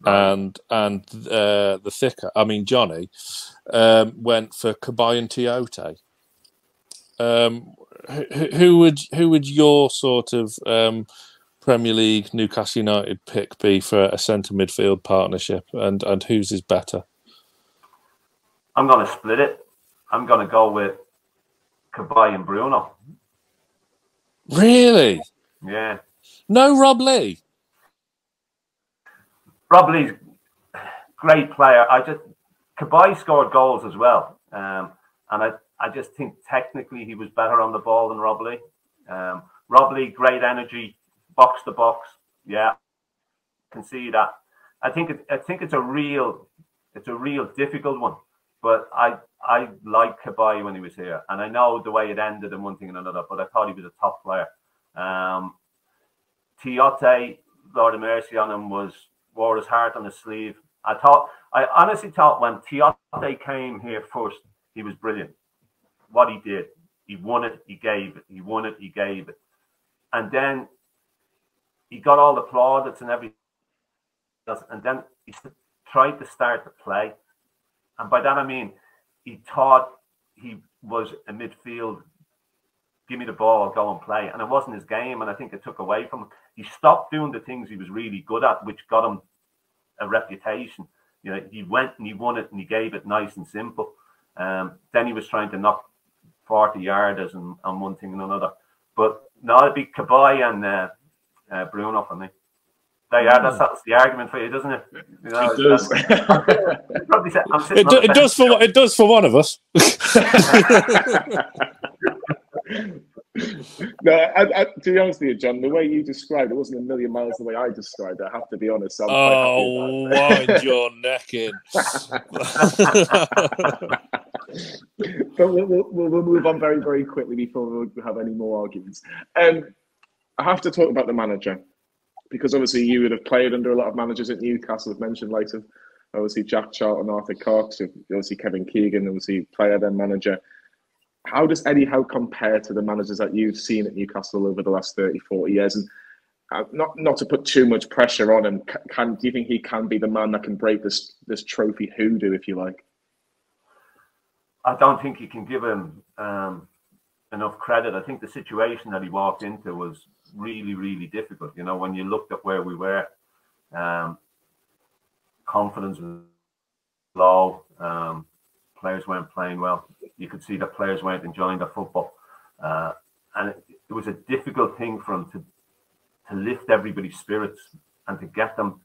right. and and uh, the thicker, I mean Johnny, um, went for Cabaye and Tioté. Um, who, who would who would your sort of um, Premier League Newcastle United pick be for a centre midfield partnership, and and whose is better? I'm going to split it. I'm going to go with Cabaye and Bruno. Really? Yeah. No, Rob Lee. Rob Lee's great player. I just Cabaye scored goals as well, um, and I. I just think technically he was better on the ball than Rob Lee. Um, Rob Lee, great energy, box to box. Yeah, I can see that. I think it, I think it's a real, it's a real difficult one. But I I liked Cabaye when he was here, and I know the way it ended and one thing and another. But I thought he was a top player. Um, Tioté, Lord of mercy on him, was wore his heart on his sleeve. I thought, I honestly thought when Tioté came here first, he was brilliant. What he did, he won it, he gave it, he won it, he gave it. And then he got all the plaudits and everything else. And then he tried to start the play. And by that I mean, he thought he was a midfield, give me the ball, I'll go and play. And it wasn't his game, and I think it took away from him. He stopped doing the things he was really good at, which got him a reputation. You know, he went and he won it and he gave it nice and simple. Um, then he was trying to knock forty yarders and, and one thing and another. But no, it'd be Cabaye and uh, uh, Bruno for me. There you are. That's, that's the argument for you, doesn't it? You know, it does. Say, it, do, it does for it does for one of us. No, I, I, to be honest with you, John, the way you described it wasn't a million miles the way I described it. I have to be honest. So I'm oh, wind your neck in. But we'll, we'll, we'll move on very, very quickly before we have any more arguments. Um, I have to talk about the manager, because obviously you would have played under a lot of managers at Newcastle, I've mentioned later. Obviously Jack Charlton, Arthur Cox, obviously Kevin Keegan, obviously player then manager. How does Eddie Howe compare to the managers that you've seen at Newcastle over the last thirty, forty years? And not not to put too much pressure on him, can, do you think he can be the man that can break this this trophy hoodoo, if you like? I don't think you can give him um, enough credit. I think the situation that he walked into was really, really difficult. You know, when you looked at where we were, um, confidence was low, um, players weren't playing well. You could see that players weren't enjoying the football. Uh, and it, it was a difficult thing for him to to lift everybody's spirits and to get them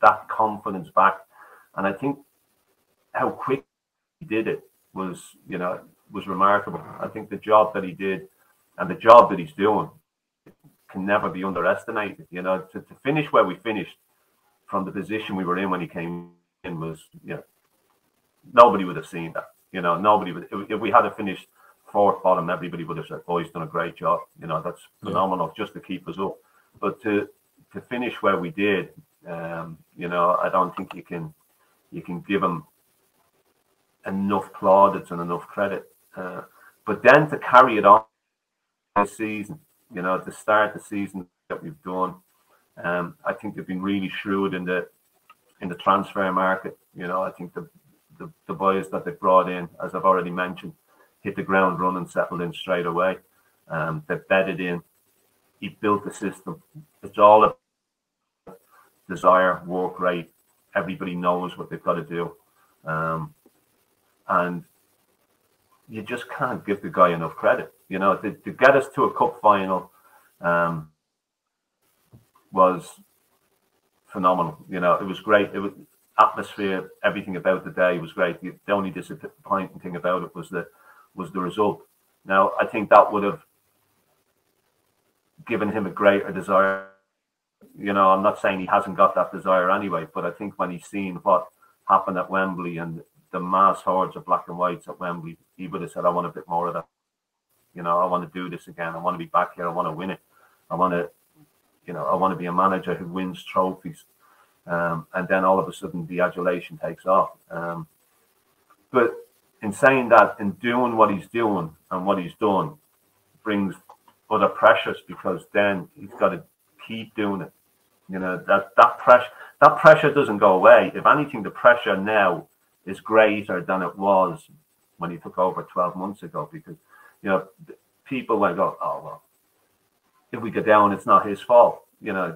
that confidence back. And I think how quick he did it was, you know, was remarkable. I think the job that he did and the job that he's doing can never be underestimated. You know, to, to finish where we finished from the position we were in when he came in was, you know, nobody would have seen that. You know, nobody would. If, if we had finished fourth bottom, everybody would have said, "Oh, he's done a great job." You know, that's phenomenal, yeah, just to keep us up. But to to finish where we did, um, you know, I don't think you can you can give him enough plaudits and enough credit. Uh, but then to carry it on this season, you know, to start the season that we've done, um, I think they've been really shrewd in the in the transfer market. You know, I think the The, the boys that they brought in, as I've already mentioned, hit the ground running, settled in straight away. Um, they bedded in. He built the system. It's all a desire, work rate. Everybody knows what they've got to do. Um, and you just can't give the guy enough credit. You know, to, to get us to a cup final um, was phenomenal. You know, it was great. It was... atmosphere, everything about the day was great. The only disappointing thing about it was the was the result. Now, I think that would have given him a greater desire. You know, I'm not saying he hasn't got that desire anyway, but I think when he's seen what happened at Wembley and the mass hordes of black and whites at Wembley, he would have said, "I want a bit more of that. You know, I want to do this again. I want to be back here. I want to win it. I want to, you know, I want to be a manager who wins trophies." Um, and then all of a sudden the adulation takes off. Um, but in saying that, in doing what he's doing and what he's done brings other pressures, because then he's got to keep doing it. You know, that that pressure that pressure doesn't go away. If anything, the pressure now is greater than it was when he took over twelve months ago, because, you know, people went, "Oh, well, if we go down, it's not his fault," you know,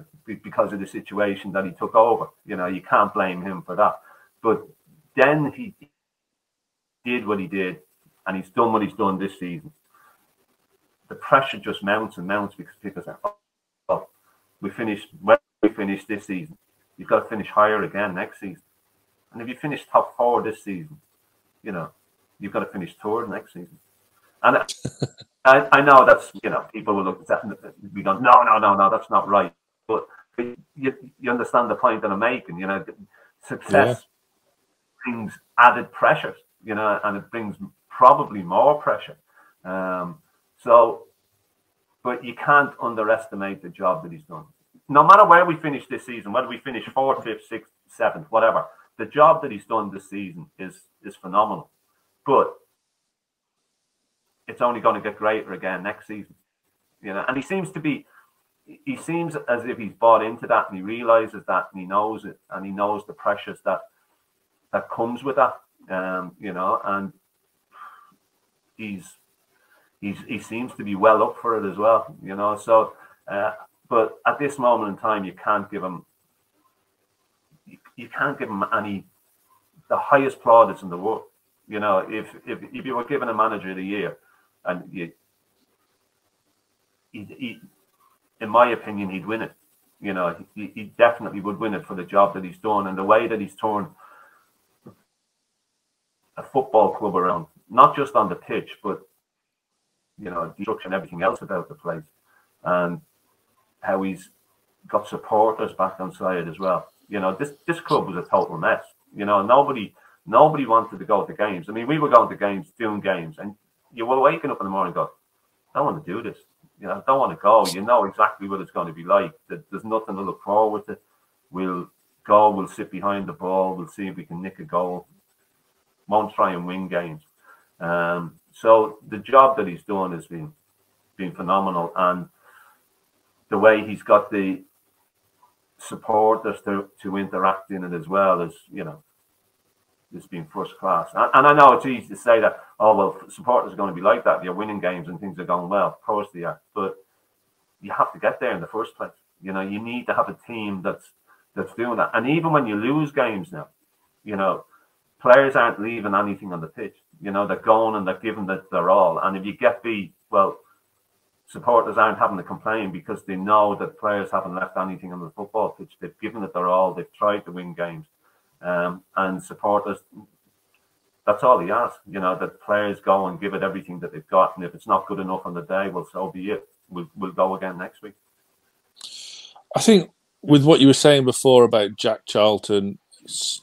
because of the situation that he took over. You know, you can't blame him for that. But then he did what he did, and he's done what he's done this season. The pressure just mounts and mounts, because people say, "Oh, well, we finished when we finished this season. You've got to finish higher again next season. And if you finish top four this season, you know, you've got to finish third next season." And I, I know that's, you know, people will look at that and we go, "No, no, no, no, that's not right." But you, you understand the point that I'm making. You know, success, yeah, brings added pressure, you know, and it brings probably more pressure. Um, so, but you can't underestimate the job that he's done. No matter where we finish this season, whether we finish fourth, fifth, sixth, seventh, whatever, the job that he's done this season is is phenomenal. But it's only going to get greater again next season, you know. And he seems to be, he seems as if he's bought into that, and he realizes that, and he knows it, and he knows the pressures that that comes with that, um, you know. And he's he's he seems to be well up for it as well, you know. So, uh, but at this moment in time, you can't give him, you, you can't give him any the highest plaudits in the world, you know. If if if you were given a manager of the year, and you, he, he, in my opinion, he'd win it. You know, he, he definitely would win it for the job that he's done and the way that he's turned a football club around, not just on the pitch, but, you know, the structure and everything else about the place, and how he's got supporters back on side as well. You know, this this club was a total mess. You know, nobody nobody wanted to go to games. I mean, we were going to games, doing games, and you were waking up in the morning going, "I don't want to do this. You know, I don't want to go." You know exactly what it's going to be like. There's nothing to look forward to. We'll go, we'll sit behind the ball, we'll see if we can nick a goal. Won't try and win games. Um, so the job that he's done has been, been phenomenal. And the way he's got the supporters to, to interact in it as well as, you know, it's been first class. And I know it's easy to say that, "Oh, well, supporters are going to be like that. You're winning games and things are going well." Of course they are. But you have to get there in the first place. You know, you need to have a team that's that's doing that. And even when you lose games now, you know, players aren't leaving anything on the pitch. You know, they're going and they're giving that their all. And if you get beat, well, supporters aren't having to complain because they know that players haven't left anything on the football pitch. They've given it their all. They've tried to win games. Um, and supporters, that's all they ask, you know, that players go and give it everything that they've got. And if it's not good enough on the day, well, so be it. We'll, we'll go again next week. I think with what you were saying before about Jack Charlton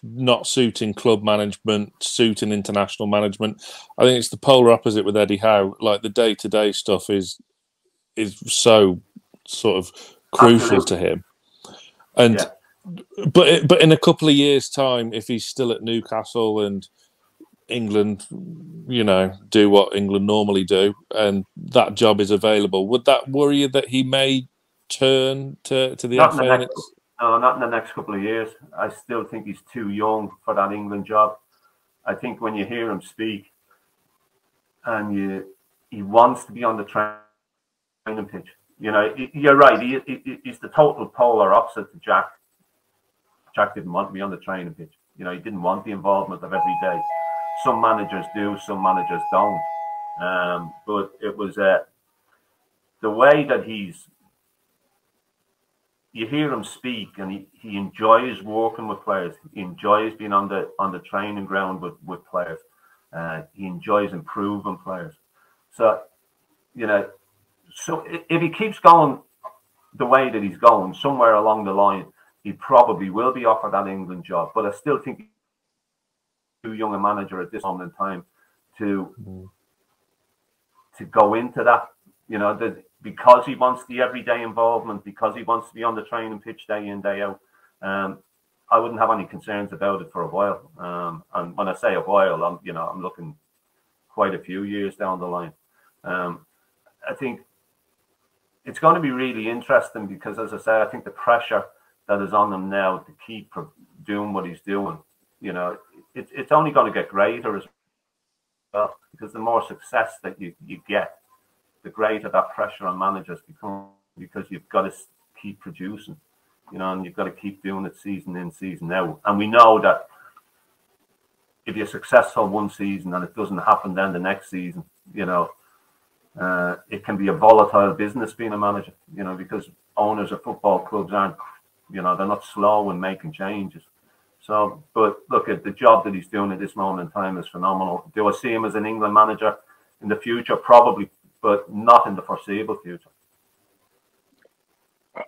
not suiting club management, suiting international management, I think it's the polar opposite with Eddie Howe. Like the day-to-day stuff is is so sort of crucial Absolutely. to him. And yeah. but it, but in a couple of years' time, if he's still at Newcastle and England, you know, do what England normally do, and that job is available, would that worry you that he may turn to, to the not F A? In the next, no, not in the next couple of years. I still think he's too young for that England job. I think when you hear him speak and you, he wants to be on the training pitch. You know, you're right. He, he, he's the total polar opposite to Jack. Jack didn't want to be on the training pitch. You know, he didn't want the involvement of every day. Some managers do, some managers don't. Um, but it was uh, the way that he's... You hear him speak, and he, he enjoys working with players. He enjoys being on the on the training ground with with players. Uh, he enjoys improving players. So, you know, so if he keeps going the way that he's going, somewhere along the line, he probably will be offered that England job. But I still think he's too young a manager at this moment in time to mm. to go into that. You know, the, because he wants the everyday involvement, because he wants to be on the training pitch day in, day out. Um, I wouldn't have any concerns about it for a while. Um, and when I say a while, I'm, you know, I'm looking quite a few years down the line. Um, I think it's going to be really interesting because, as I say, I think the pressure that is on him now to keep doing what he's doing, you know, it, it's only going to get greater as well, because the more success that you, you get, the greater that pressure on managers becomes, because you've got to keep producing, you know, and you've got to keep doing it season in, season out. And we know that if you're successful one season and it doesn't happen then the next season, you know, uh, it can be a volatile business being a manager, you know, because owners of football clubs aren't, you know, they're not slow in making changes. So, but look at the job that he's doing at this moment in time is phenomenal. Do I see him as an England manager in the future? Probably. But not in the foreseeable future.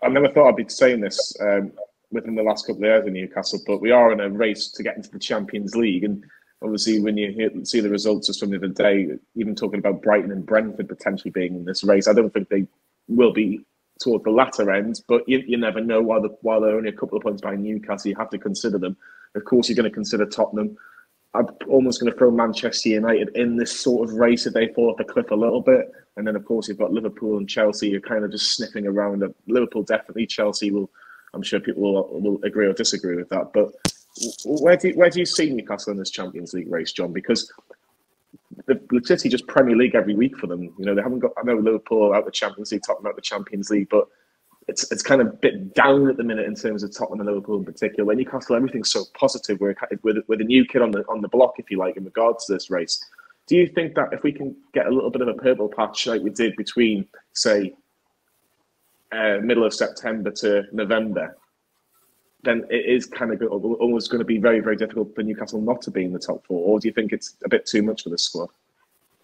I never thought I'd be saying this um, within the last couple of years in Newcastle, but we are in a race to get into the Champions League. And obviously, when you hear, see the results of some of the day, even talking about Brighton and Brentford potentially being in this race, I don't think they will be toward the latter end, but you, you never know. While, the, while they're only a couple of points behind Newcastle, you have to consider them. Of course, you're going to consider Tottenham. I'm almost going to throw Manchester United in this sort of race if they fall off the cliff a little bit. And then, of course, you've got Liverpool and Chelsea. You're kind of just sniffing around. Liverpool definitely. Chelsea will, I'm sure people will, will agree or disagree with that. But where do, where do you see Newcastle in this Champions League race, John? Because the, the City just Premier League every week for them. You know, they haven't got, I know Liverpool are out the Champions League, Tottenham out the Champions League, but It's, it's kind of a bit down at the minute in terms of Tottenham and Liverpool in particular. When Newcastle, everything's so positive. We're, we're, we're the new kid on the on the block, if you like, in regards to this race. Do you think that if we can get a little bit of a purple patch like we did between, say, uh, middle of September to November, then it is kind of almost going to be very, very difficult for Newcastle not to be in the top four? Or do you think it's a bit too much for the squad?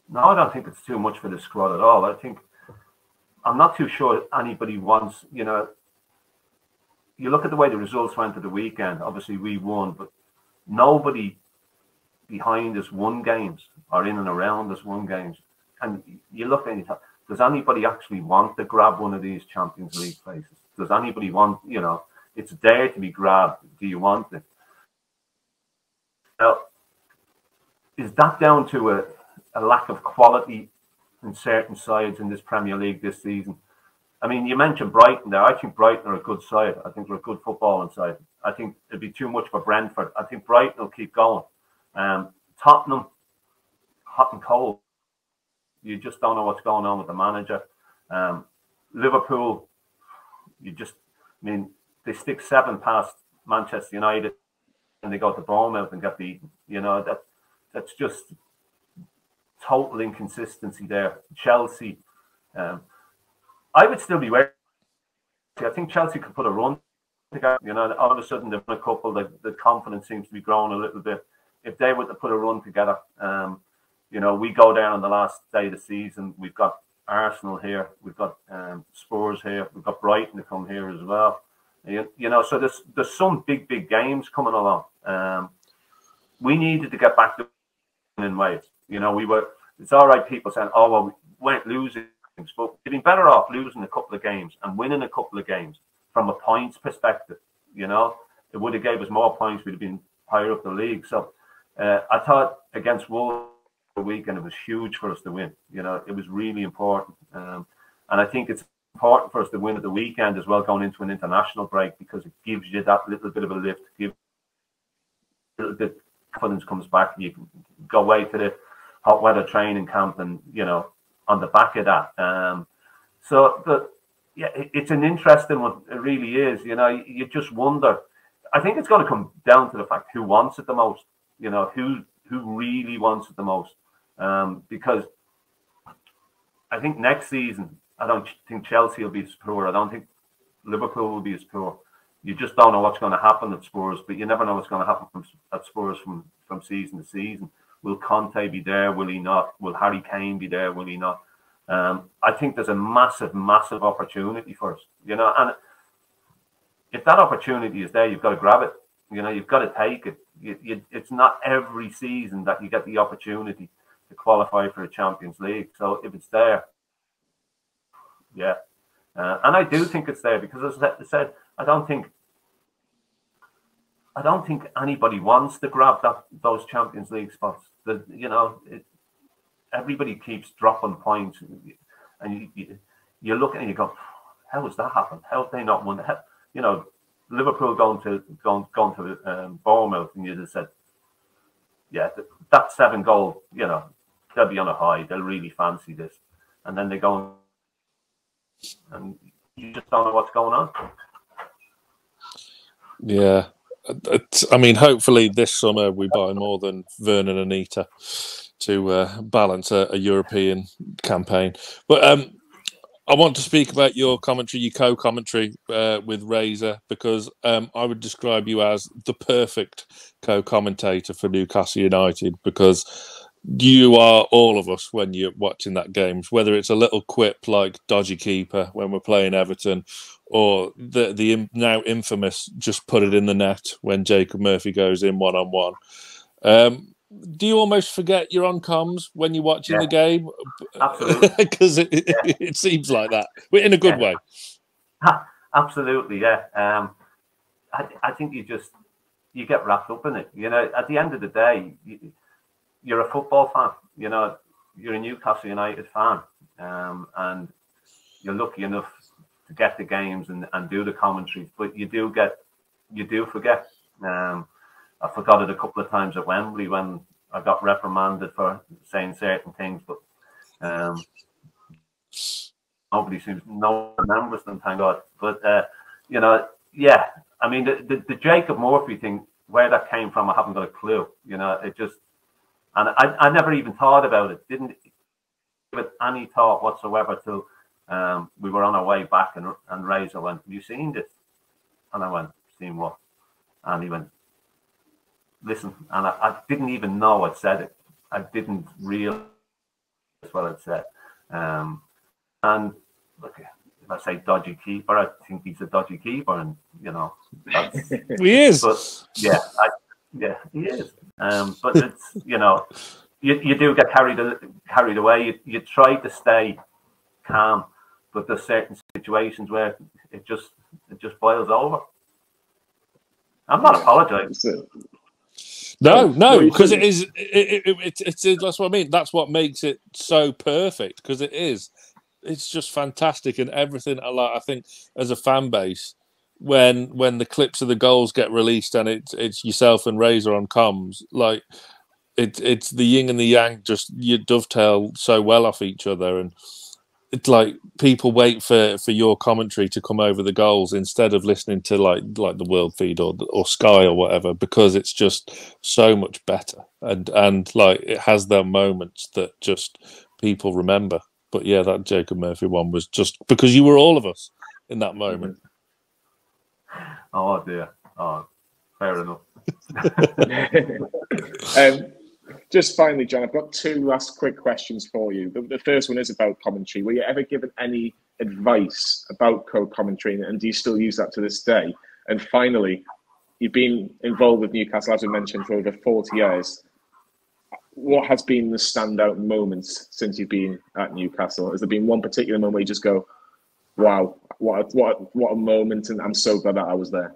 No, I don't think it's too much for the squad at all. I think... I'm not too sure anybody wants, you know, you look at the way the results went at the weekend. Obviously, we won, but nobody behind us won games or in and around us won games. And you look at it, does anybody actually want to grab one of these Champions League places? Does anybody want, you know, it's there to be grabbed. Do you want it? Now, is that down to a, a lack of quality in certain sides in this Premier League this season? I mean, you mentioned Brighton there. I think Brighton are a good side. I think they're a good footballing side. I think it'd be too much for Brentford. I think Brighton will keep going. Um, Tottenham, hot and cold. You just don't know what's going on with the manager. Um, Liverpool, you just, I mean, they stick seven past Manchester United and they go to Bournemouth and get beaten. You know, that that's just... total inconsistency there. Chelsea, um, I would still be waiting. I think Chelsea could put a run together. You know, all of a sudden they've been a couple. The, the confidence seems to be growing a little bit. If they were to put a run together, um, you know, we go down on the last day of the season. We've got Arsenal here. We've got um, Spurs here. We've got Brighton to come here as well. You, you know, so there's there's some big big games coming along. Um, we needed to get back to winning ways. You know, we were. It's all right. People saying, "Oh, well, we weren't losing." But getting better off losing a couple of games and winning a couple of games from a points perspective, you know, it would have gave us more points. We'd have been higher up the league. So uh, I thought against Wolves the weekend, it was huge for us to win. You know, it was really important. Um, and I think it's important for us to win at the weekend as well, going into an international break, because it gives you that little bit of a lift. Give a little bit confidence comes back. You can go away to the hot weather training camp and, you know, on the back of that. Um, so, but yeah, it, it's an interesting one. It really is. You know, you, you just wonder. I think it's going to come down to the fact who wants it the most. You know, who who really wants it the most. Um, because I think next season, I don't think Chelsea will be as poor. I don't think Liverpool will be as poor. You just don't know what's going to happen at Spurs, but you never know what's going to happen from, at Spurs from, from season to season. Will Conte be there? Will he not? Will Harry Kane be there? Will he not? Um, I think there's a massive, massive opportunity for us, you know. And if that opportunity is there, you've got to grab it. You know, you've got to take it. You, you, it's not every season that you get the opportunity to qualify for a Champions League. So if it's there, yeah. Uh, and I do think it's there because, as I said, I don't think. I don't think anybody wants to grab that those Champions League spots. The, you know, it, everybody keeps dropping points, and, and you, you you look at it and you go, "How has that happened? How have they not won?" How, you know, Liverpool going to going going to um, Bournemouth, and you just said, "Yeah, that, that seven goal, you know, they'll be on a high. They'll really fancy this," and then they go, and you just don't know what's going on. Yeah. I mean, hopefully this summer we buy more than Vernon and Anita to uh, balance a, a European campaign. But um, I want to speak about your commentary, your co-commentary uh, with Razor, because um, I would describe you as the perfect co-commentator for Newcastle United, because you are all of us when you're watching that game, whether it's a little quip like dodgy keeper when we're playing Everton, or the the now infamous just put it in the net when Jacob Murphy goes in one on one. Um, do you almost forget you're on comms when you're watching yeah. the game? Absolutely, because it, yeah. it, it seems like that. We're in a good yeah. way. Absolutely, yeah. Um, I I think you just you get wrapped up in it. You know, at the end of the day, you, you're a football fan. You know, you're a Newcastle United fan, um, and you're lucky enough to get the games and, and do the commentary, but you do get, you do forget. Um, I forgot it a couple of times at Wembley when I got reprimanded for saying certain things, but um, nobody seems, no one remembers them, thank God. But, uh, you know, yeah, I mean, the, the, the Jacob Murphy thing, where that came from, I haven't got a clue. You know, it just, and I, I never even thought about it, didn't give it any thought whatsoever till. Um, we were on our way back, and and Razor went, "Have you seen this?" And I went, "Seen what?" And he went, "Listen." And I, I didn't even know I'd said it. I didn't realize what I'd said. Um, and look, if I say dodgy keeper, I think he's a dodgy keeper, and you know, that's, he is. But yeah, I, yeah, he is. Um, but it's you know, you you do get carried carried away. You you try to stay calm. But there's certain situations where it just it just boils over. I'm not apologising. No, no, because it is. It, it, it, it, it, that's what I mean. That's what makes it so perfect. Because it is. It's just fantastic, and everything. I like. I think as a fan base, when when the clips of the goals get released, and it's it's yourself and Razor on comms, like it's it's the yin and the yang. Just you dovetail so well off each other, and. It's like people wait for, for your commentary to come over the goals instead of listening to like like the World Feed or or Sky or whatever, because it's just so much better, and and like it has their moments that just people remember. But yeah, that Jacob Murphy one was just because you were all of us in that moment. Oh dear. Oh, fair enough. um, just finally, John, I've got two last quick questions for you. The, the first one is about commentary. Were you ever given any advice about co-commentary, and do you still use that to this day? And finally, you've been involved with Newcastle, as we mentioned, for over forty years. What has been the standout moments since you've been at Newcastle? Has there been one particular moment where you just go, wow, what a, what a, what a moment, and I'm so glad that I was there?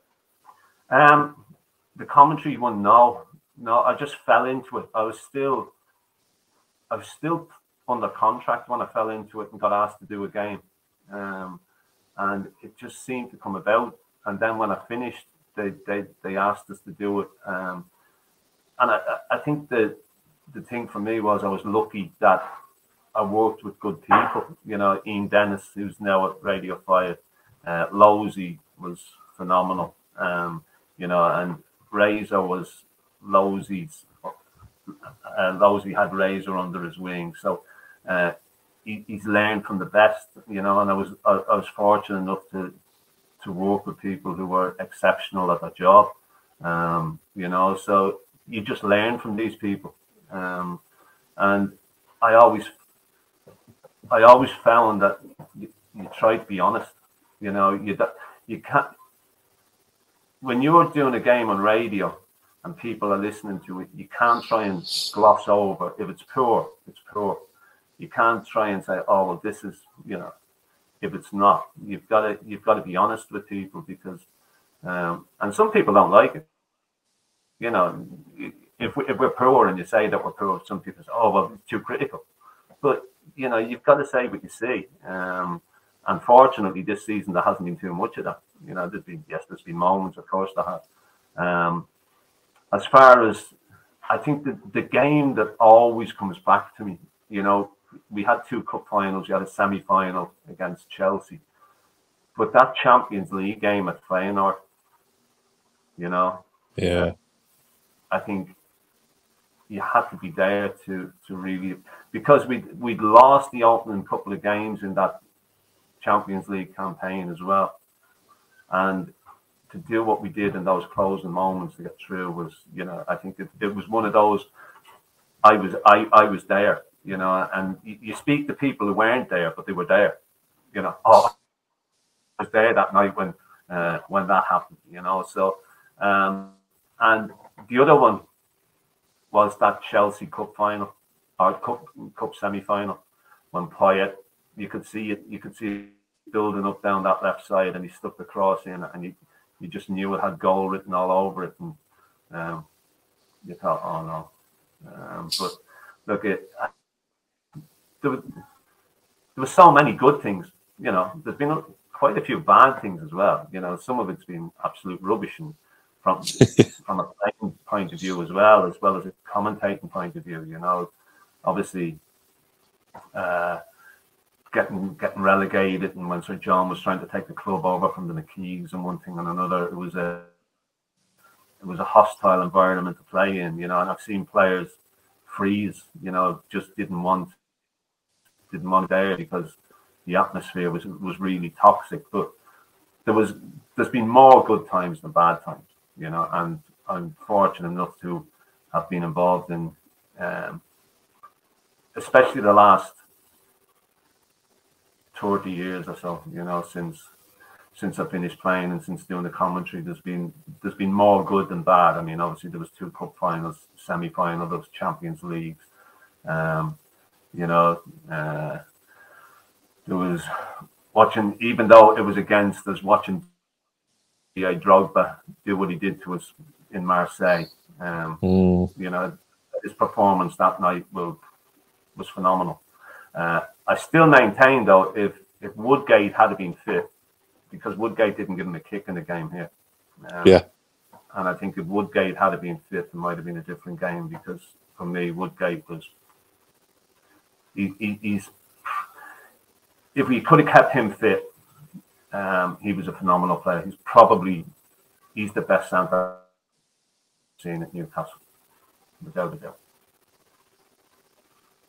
Um, the commentary one, no. No, I just fell into it. I was still, I was still under contract when I fell into it and got asked to do a game, um, and it just seemed to come about. And then when I finished, they they they asked us to do it, um, and I I think the the thing for me was I was lucky that I worked with good people. You know, Ian Dennis, who's now at Radio Fire, uh, Losey was phenomenal. Um, you know, and Razor was. Losey's, uh, Losey had Razor under his wing, so uh, he, he's learned from the best, you know. And I was I, I was fortunate enough to to work with people who were exceptional at their job, um, you know. So you just learn from these people, um, and I always I always found that you, you try to be honest, you know. You you can't when you are doing a game on radio. And people are listening to it. You can't try and gloss over. If it's poor, it's poor. You can't try and say, "Oh, well, this is," you know. If it's not, you've got to you've got to be honest with people, because, um, and some people don't like it. You know, if we, if we're poor and you say that we're poor, some people say, "Oh, well, it's too critical." But you know, you've got to say what you see. Um, unfortunately, this season there hasn't been too much of that. You know, there's been yes, there's been moments, of course, there have. Um, As far as, I think the, the game that always comes back to me, you know, we had two cup finals, you had a semi-final against Chelsea. But that Champions League game at Feyenoord, you know, yeah, I think you had to be there to, to really, because we'd, we'd lost the opening couple of games in that Champions League campaign as well. And to do what we did in those closing moments to get through was, you know, I think it, it was one of those. I was, I, I was there, you know, and you, you speak to people who weren't there, but they were there, you know. Oh, I was there that night when, uh, when that happened, you know. So, um, and the other one was that Chelsea Cup final or Cup Cup semi final when Payet, you could see it, you could see it building up down that left side, and he stuck the cross in, and he. You just knew it had goal written all over it, and um, you thought, "Oh no!" Um, but look, it I, there, was, there were so many good things. You know, there's been quite a few bad things as well. You know, some of it's been absolute rubbish, and from from a playing point of view as well, as well as a commentating point of view. You know, obviously. Uh, Getting getting relegated, and when Sir John was trying to take the club over from the McKees and one thing and another, it was a it was a hostile environment to play in, you know. And I've seen players freeze, you know, just didn't want didn't want there because the atmosphere was was really toxic. But there was there's been more good times than bad times, you know. And I'm fortunate enough to have been involved in, um, especially the last forty years or so, you know, since since I finished playing and since doing the commentary, there's been there's been more good than bad. I mean, obviously there was two cup finals, semi-final, there was Champions Leagues, um, you know, uh, there was watching, even though it was against us, watching yeah, Drogba do what he did to us in Marseille. Um, mm. You know, his performance that night was was phenomenal. Uh, I still maintain, though, if, if Woodgate had been fit, because Woodgate didn't give him a kick in the game here. Um, yeah. And I think if Woodgate had been fit, it might have been a different game, because for me, Woodgate was... He, he, he's, if we could have kept him fit, um, he was a phenomenal player. He's probably... He's the best centre I've seen at Newcastle, without a doubt.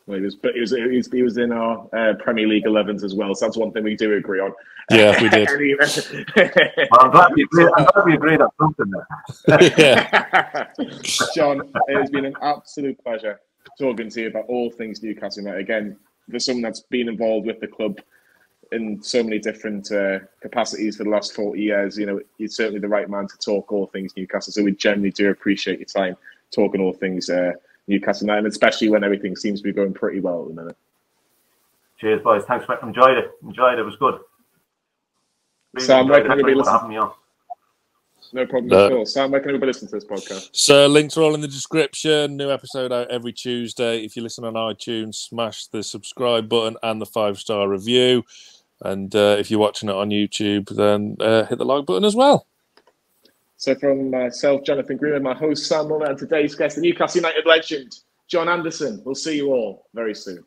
Well, he was, but he was, he was, he was in our uh, Premier League elevens as well, so that's one thing we do agree on. Yeah, we did. Well, I'm glad we agreed, I'm glad we agreed on something there. Yeah. John, it has been an absolute pleasure talking to you about all things Newcastle United. Again, for someone that's been involved with the club in so many different uh, capacities for the last forty years, you know, you're certainly the right man to talk all things Newcastle. So we generally do appreciate your time talking all things uh, Newcastle United, especially when everything seems to be going pretty well at the minute. Cheers, boys. Thanks, mate. Enjoyed it. Enjoyed it. It was good. Really Sam, where can everybody listen? No problem no. at all. Sam, where can everybody listen to this podcast? So links are all in the description. New episode out every Tuesday. If you listen on iTunes, smash the subscribe button and the five-star review. And uh, if you're watching it on YouTube, then uh, hit the like button as well. So from myself, Jonathan Green, and my host, Sam Muller, and today's guest, the Newcastle United legend, John Anderson. We'll see you all very soon.